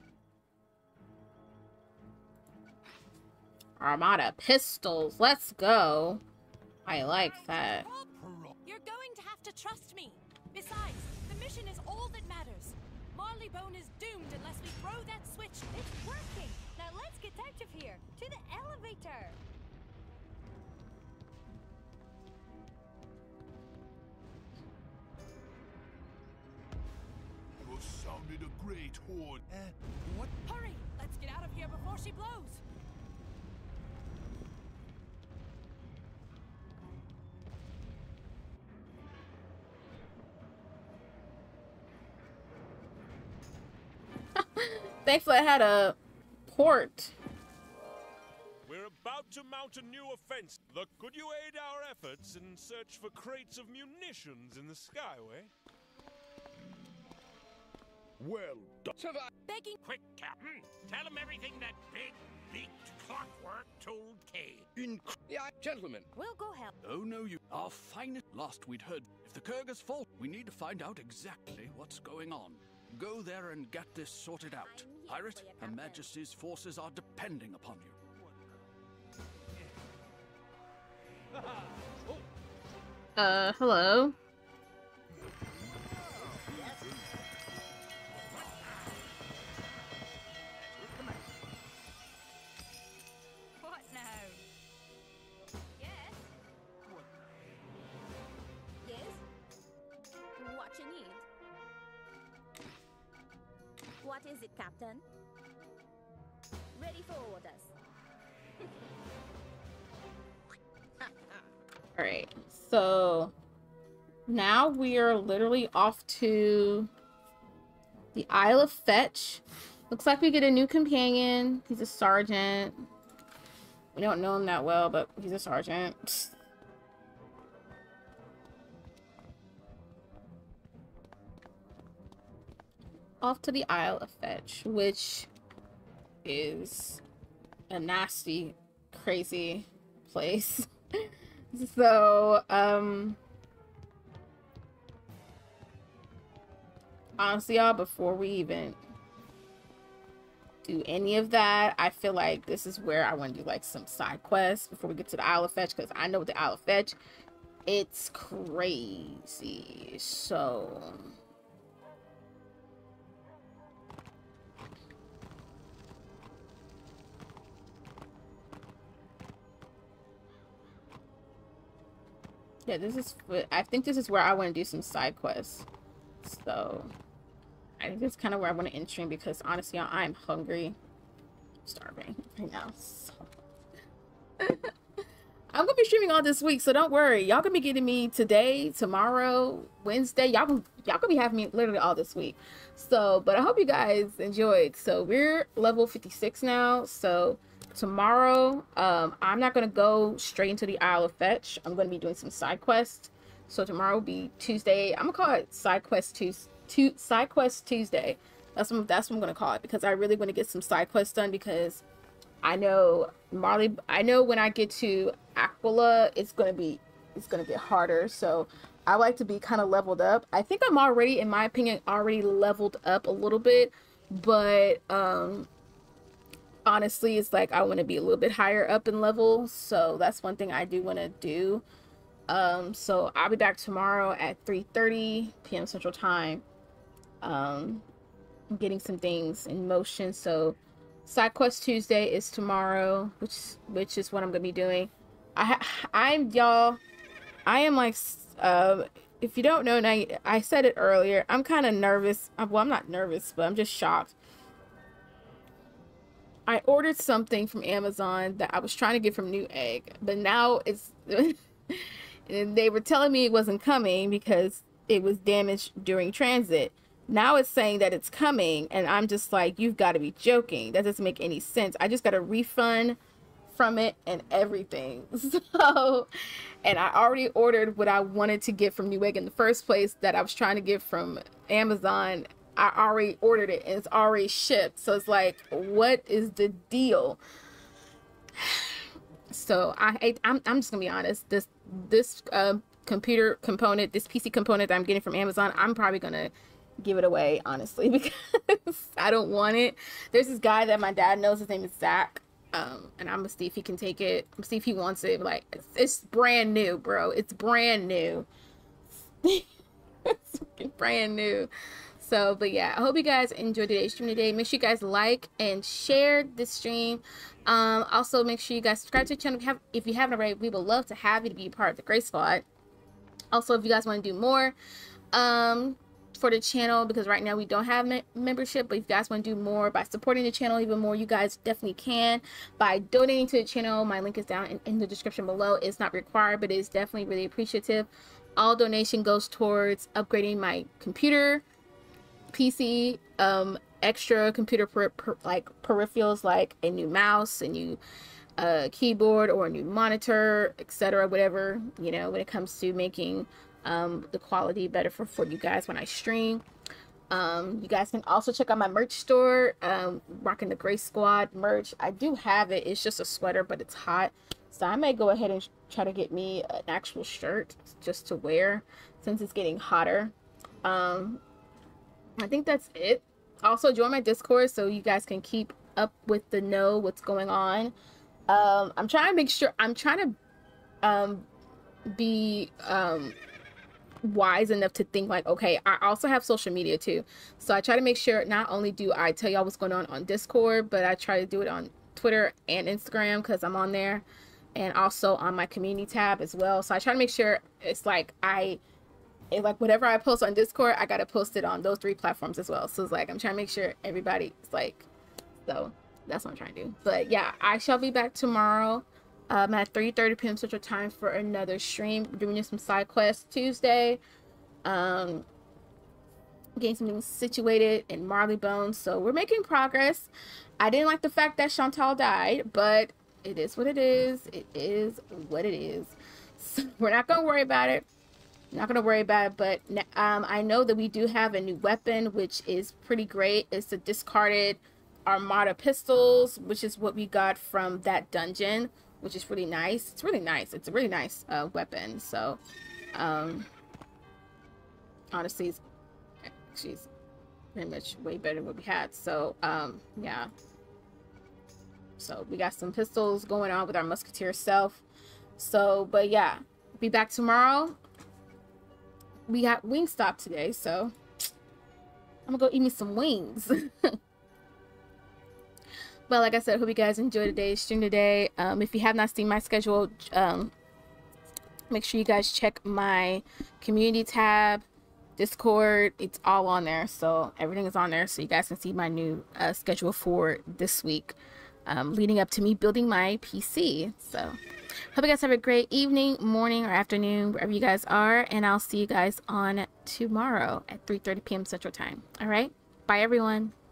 Armada pistols. Let's go. I like that. You're going to have to trust me. Besides, the mission is all that matters. Marleybone is doomed unless we throw that switch. It's working. Now let's get out of here, to the elevator. You have sounded a great horn. Uh, what? Hurry! Let's get out of here before she blows. Thankfully, I had a port. We're about to mount a new offense. Look, could you aid our efforts and search for crates of munitions in the Skyway? Well done. Begging. Quick, Captain. Tell him everything that big, beaked clockwork told Kay. In yeah, gentlemen. We'll go help. Oh, no, you. Our finest. Last we'd heard. If the Kurgas fall, we need to find out exactly what's going on. Go there and get this sorted out. Pirate, Her Majesty's forces are depending upon you. Uh, hello? What is it, Captain? Ready for orders. Alright, so now we are literally off to the Isle of Fetch. Looks like we get a new companion. He's a sergeant. We don't know him that well, but he's a sergeant. Off to the Isle of Fetch, which is a nasty, crazy place. So, um, honestly, y'all, before we even do any of that, I feel like this is where I want to do like some side quests before we get to the Isle of Fetch, because I know the Isle of Fetch, it's crazy. So. Yeah, this is, I think this is where I want to do some side quests. So, I think that's kind of where I want to end stream, because honestly, y'all, I'm hungry. I'm starving right now. So. I'm going to be streaming all this week, so don't worry. Y'all going to be getting me today, tomorrow, Wednesday. Y'all going to be having me literally all this week. So, but I hope you guys enjoyed. So, we're level fifty-six now, so... Tomorrow, um, I'm not going to go straight into the Isle of Fetch. I'm going to be doing some side quests. So tomorrow will be Tuesday. I'm going to call it Side Quest Tuesday. Tu Side Quest Tuesday. That's what, that's what I'm going to call it, because I really want to get some side quests done, because I know Marley. I know when I get to Aquila, it's going to be it's going to get harder. So I like to be kind of leveled up. I think I'm already, in my opinion, already leveled up a little bit, but um. honestly, it's like I want to be a little bit higher up in level, so that's one thing I do want to do. Um, so I'll be back tomorrow at three thirty p m Central Time. Um, getting some things in motion. So Side Quest Tuesday is tomorrow, which which is what I'm gonna be doing. I I'm y'all. I am like, uh, if you don't know, and I I said it earlier, I'm kind of nervous. Well, I'm not nervous, but I'm just shocked. I ordered something from Amazon that I was trying to get from Newegg, but now it's, and they were telling me it wasn't coming because it was damaged during transit. Now it's saying that it's coming, and I'm just like, you've got to be joking. That doesn't make any sense. I just got a refund from it and everything. So, and I already ordered what I wanted to get from Newegg in the first place that I was trying to get from Amazon. I already ordered it and it's already shipped. So it's like, what is the deal? So I, I'm, I'm just gonna be honest. This, this uh, computer component, this P C component that I'm getting from Amazon, I'm probably gonna give it away, honestly, because I don't want it. There's this guy that my dad knows. His name is Zach. Um, and I'm gonna see if he can take it. I'm gonna see if he wants it. Like, it's, it's brand new, bro. It's brand new. It's brand new. So, but yeah, I hope you guys enjoyed today's stream today. Make sure you guys like and share this stream. Um, also, make sure you guys subscribe to the channel if you, have, if you haven't already. We would love to have you to be a part of the Grace Squad. Also, if you guys want to do more um, for the channel, because right now we don't have me membership, but if you guys want to do more by supporting the channel even more, you guys definitely can. By donating to the channel, my link is down in, in the description below. It's not required, but it's definitely really appreciative. All donation goes towards upgrading my computer, P C um, extra computer per per like peripherals, like a new mouse, a new uh, keyboard, or a new monitor, et cetera. Whatever, you know, when it comes to making um, the quality better for, for you guys when I stream. Um, you guys can also check out my merch store, um, rocking the Grace Squad merch. I do have it. It's just a sweater, but it's hot. So I may go ahead and try to get me an actual shirt just to wear since it's getting hotter. Um, I think that's it. Also join my Discord so you guys can keep up with the know what's going on. Um, I'm trying to make sure I'm trying to, um, be, um, wise enough to think like, okay, I also have social media too, so I try to make sure not only do I tell y'all what's going on on Discord, but I try to do it on Twitter and Instagram because I'm on there, and also on my community tab as well. So I try to make sure it's like I it like whatever I post on Discord, I gotta post it on those three platforms as well. So it's like I'm trying to make sure everybody's like, so that's what I'm trying to do. But yeah, I shall be back tomorrow Um, at three thirty p m Central Time for another stream. We're doing some side quests Tuesday. Um, getting some things situated in Marleybone. So we're making progress. I didn't like the fact that Chantal died, but it is what it is. It is what it is. So we're not going to worry about it. Not going to worry about it. But um, I know that we do have a new weapon, which is pretty great. It's the discarded Armada pistols, which is what we got from that dungeon, which is really nice. It's really nice. It's a really nice uh, weapon. So, um, honestly, it's, she's pretty much way better than what we had. So, um, yeah. So, we got some pistols going on with our musketeer self. So, but yeah. Be back tomorrow. We got Wingstop today. So, I'm going to go eat me some wings. But like I said, I hope you guys enjoyed today's stream today. Um, if you have not seen my schedule, um, make sure you guys check my community tab, Discord. It's all on there. So everything is on there. So you guys can see my new uh, schedule for this week, um, leading up to me building my P C. So hope you guys have a great evening, morning, or afternoon, wherever you guys are. And I'll see you guys on tomorrow at three thirty p m Central Time. All right. Bye, everyone.